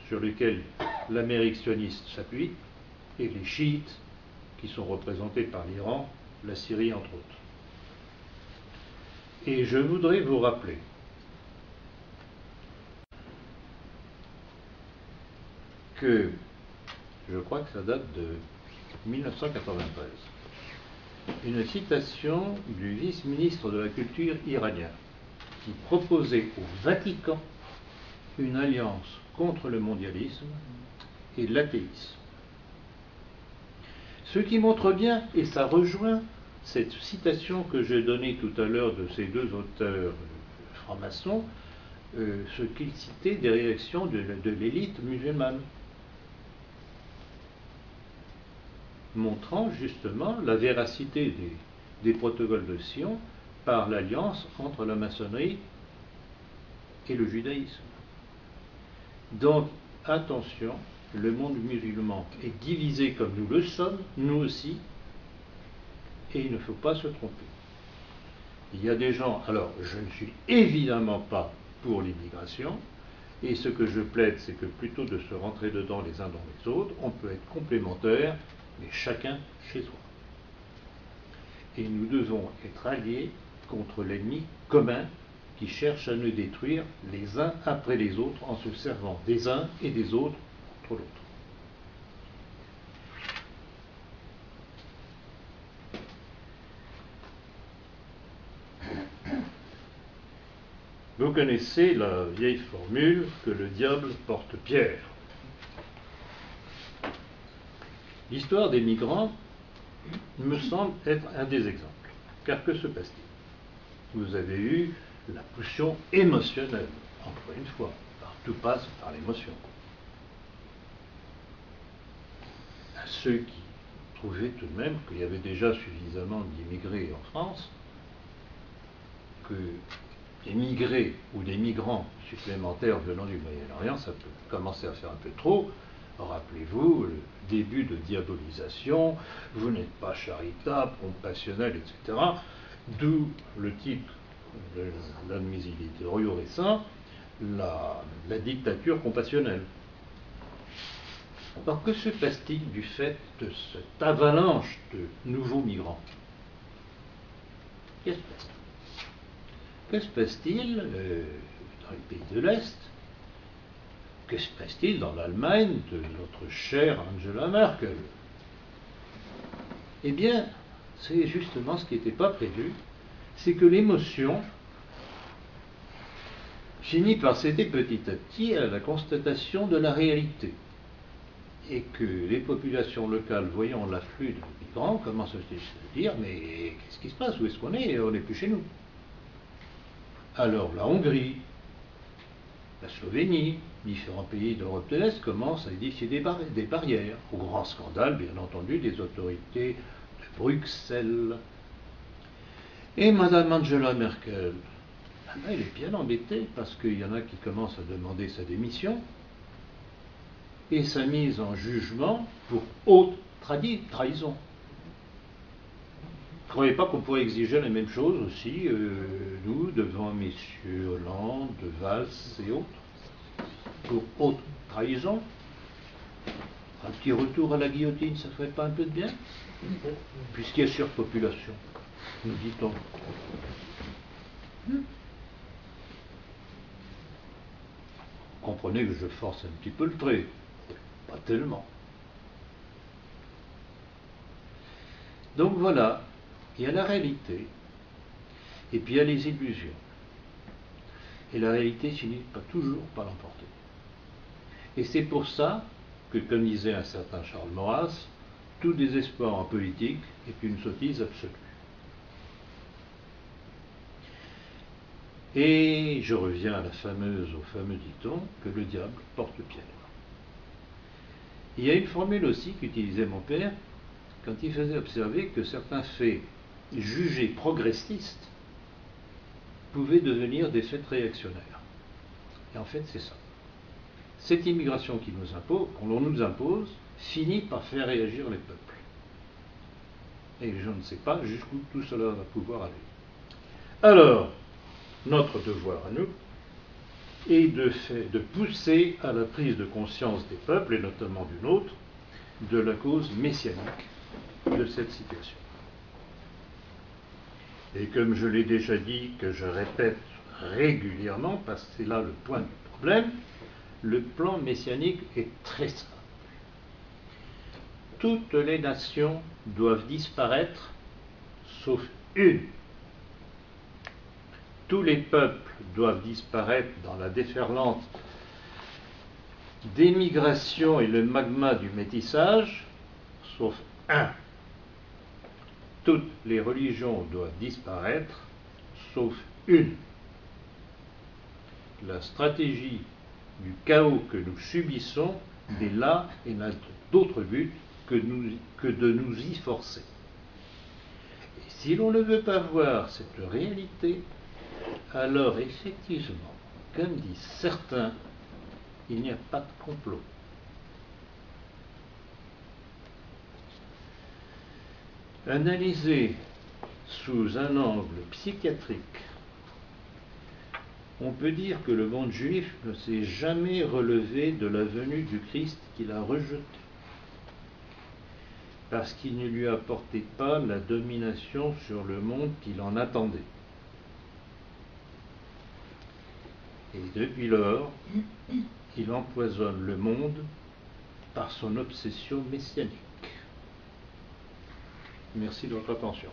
sur lesquels l'Amérique sioniste s'appuie, et les chiites, qui sont représentés par l'Iran, la Syrie entre autres. Et je voudrais vous rappeler que, je crois que ça date de mille neuf cent quatre-vingt-treize, une citation du vice-ministre de la culture iranien, qui proposait au Vatican une alliance contre le mondialisme et l'athéisme. Ce qui montre bien, et ça rejoint cette citation que j'ai donnée tout à l'heure de ces deux auteurs francs-maçons, euh, ce qu'ils citaient des réactions de, de l'élite musulmane, montrant justement la véracité des, des protocoles de Sion par l'alliance entre la maçonnerie et le judaïsme. Donc, attention, le monde musulman est divisé comme nous le sommes, nous aussi, et il ne faut pas se tromper. Il y a des gens, alors je ne suis évidemment pas pour l'immigration, et ce que je plaide, c'est que plutôt de se rentrer dedans les uns dans les autres, on peut être complémentaires, mais chacun chez soi. Et nous devons être alliés contre l'ennemi commun qui cherche à nous détruire les uns après les autres en se servant des uns et des autres contre l'autre. Vous connaissez la vieille formule que le diable porte pierre. L'histoire des migrants me semble être un des exemples. Car que se passe-t-il? Vous avez eu la pulsion émotionnelle, encore une fois. Tout passe par l'émotion. À ceux qui trouvaient tout de même qu'il y avait déjà suffisamment d'immigrés en France, que des migrés ou des migrants supplémentaires venant du Moyen-Orient, ça peut commencer à faire un peu trop. Rappelez-vous le début de diabolisation, vous n'êtes pas charitable, compassionnel, et cetera. D'où le titre de l'admissibilité récent, la, la dictature compassionnelle. Alors que se passe-t-il du fait de cette avalanche de nouveaux migrants? Qu'est-ce que se passe-t-il euh, dans les pays de l'Est? Que se passe-t-il dans l'Allemagne de notre chère Angela Merkel? Eh bien, c'est justement ce qui n'était pas prévu, c'est que l'émotion finit par céder petit à petit à la constatation de la réalité. Et que les populations locales, voyant l'afflux de migrants, commencent à se dire, mais qu'est-ce qui se passe? Où est-ce qu'on est? On n'est plus chez nous. Alors la Hongrie, la Slovénie, différents pays d'Europe de l'Est commencent à édifier des, bar des barrières, au grand scandale, bien entendu, des autorités de Bruxelles. Et Madame Angela Merkel, là, elle est bien embêtée parce qu'il y en a qui commencent à demander sa démission et sa mise en jugement pour haute trahison. Ne croyez pas qu'on pourrait exiger la même chose aussi, euh, nous, devant messieurs Hollande, Valls et autres, pour haute trahison? Un petit retour à la guillotine, ça ne ferait pas un peu de bien? Puisqu'il y a surpopulation, nous dit-on. Hmm. Comprenez que je force un petit peu le trait, pas tellement. Donc voilà, il y a la réalité, et puis il y a les illusions. Et la réalité finit pas toujours par l'emporter. Et c'est pour ça que, comme disait un certain Charles Maurras, tout désespoir en politique est une sottise absolue. Et je reviens à la fameuse, au fameux dit-on, que le diable porte pierre. Il y a une formule aussi qu'utilisait mon père quand il faisait observer que certains faits jugés progressistes pouvaient devenir des faits réactionnaires. Et en fait, c'est ça. Cette immigration qui nous impose, qu'on nous impose, finit par faire réagir les peuples. Et je ne sais pas jusqu'où tout cela va pouvoir aller. Alors, notre devoir à nous est de, fait, de pousser à la prise de conscience des peuples, et notamment du nôtre, de la cause messianique de cette situation. Et comme je l'ai déjà dit, que je répète régulièrement, parce que c'est là le point du problème, le plan messianique est très simple. Toutes les nations doivent disparaître, sauf une. Tous les peuples doivent disparaître dans la déferlante des migrations et le magma du métissage, sauf un. Toutes les religions doivent disparaître, sauf une. La stratégie du chaos que nous subissons n'est là et n'a d'autre but que, nous, que de nous y forcer. Et si l'on ne veut pas voir cette réalité, alors, effectivement, comme disent certains, il n'y a pas de complot. Analysé sous un angle psychiatrique, on peut dire que le monde juif ne s'est jamais relevé de la venue du Christ qu'il a rejeté, parce qu'il ne lui apportait pas la domination sur le monde qu'il en attendait. Et depuis lors, il empoisonne le monde par son obsession messianique. Merci de votre attention.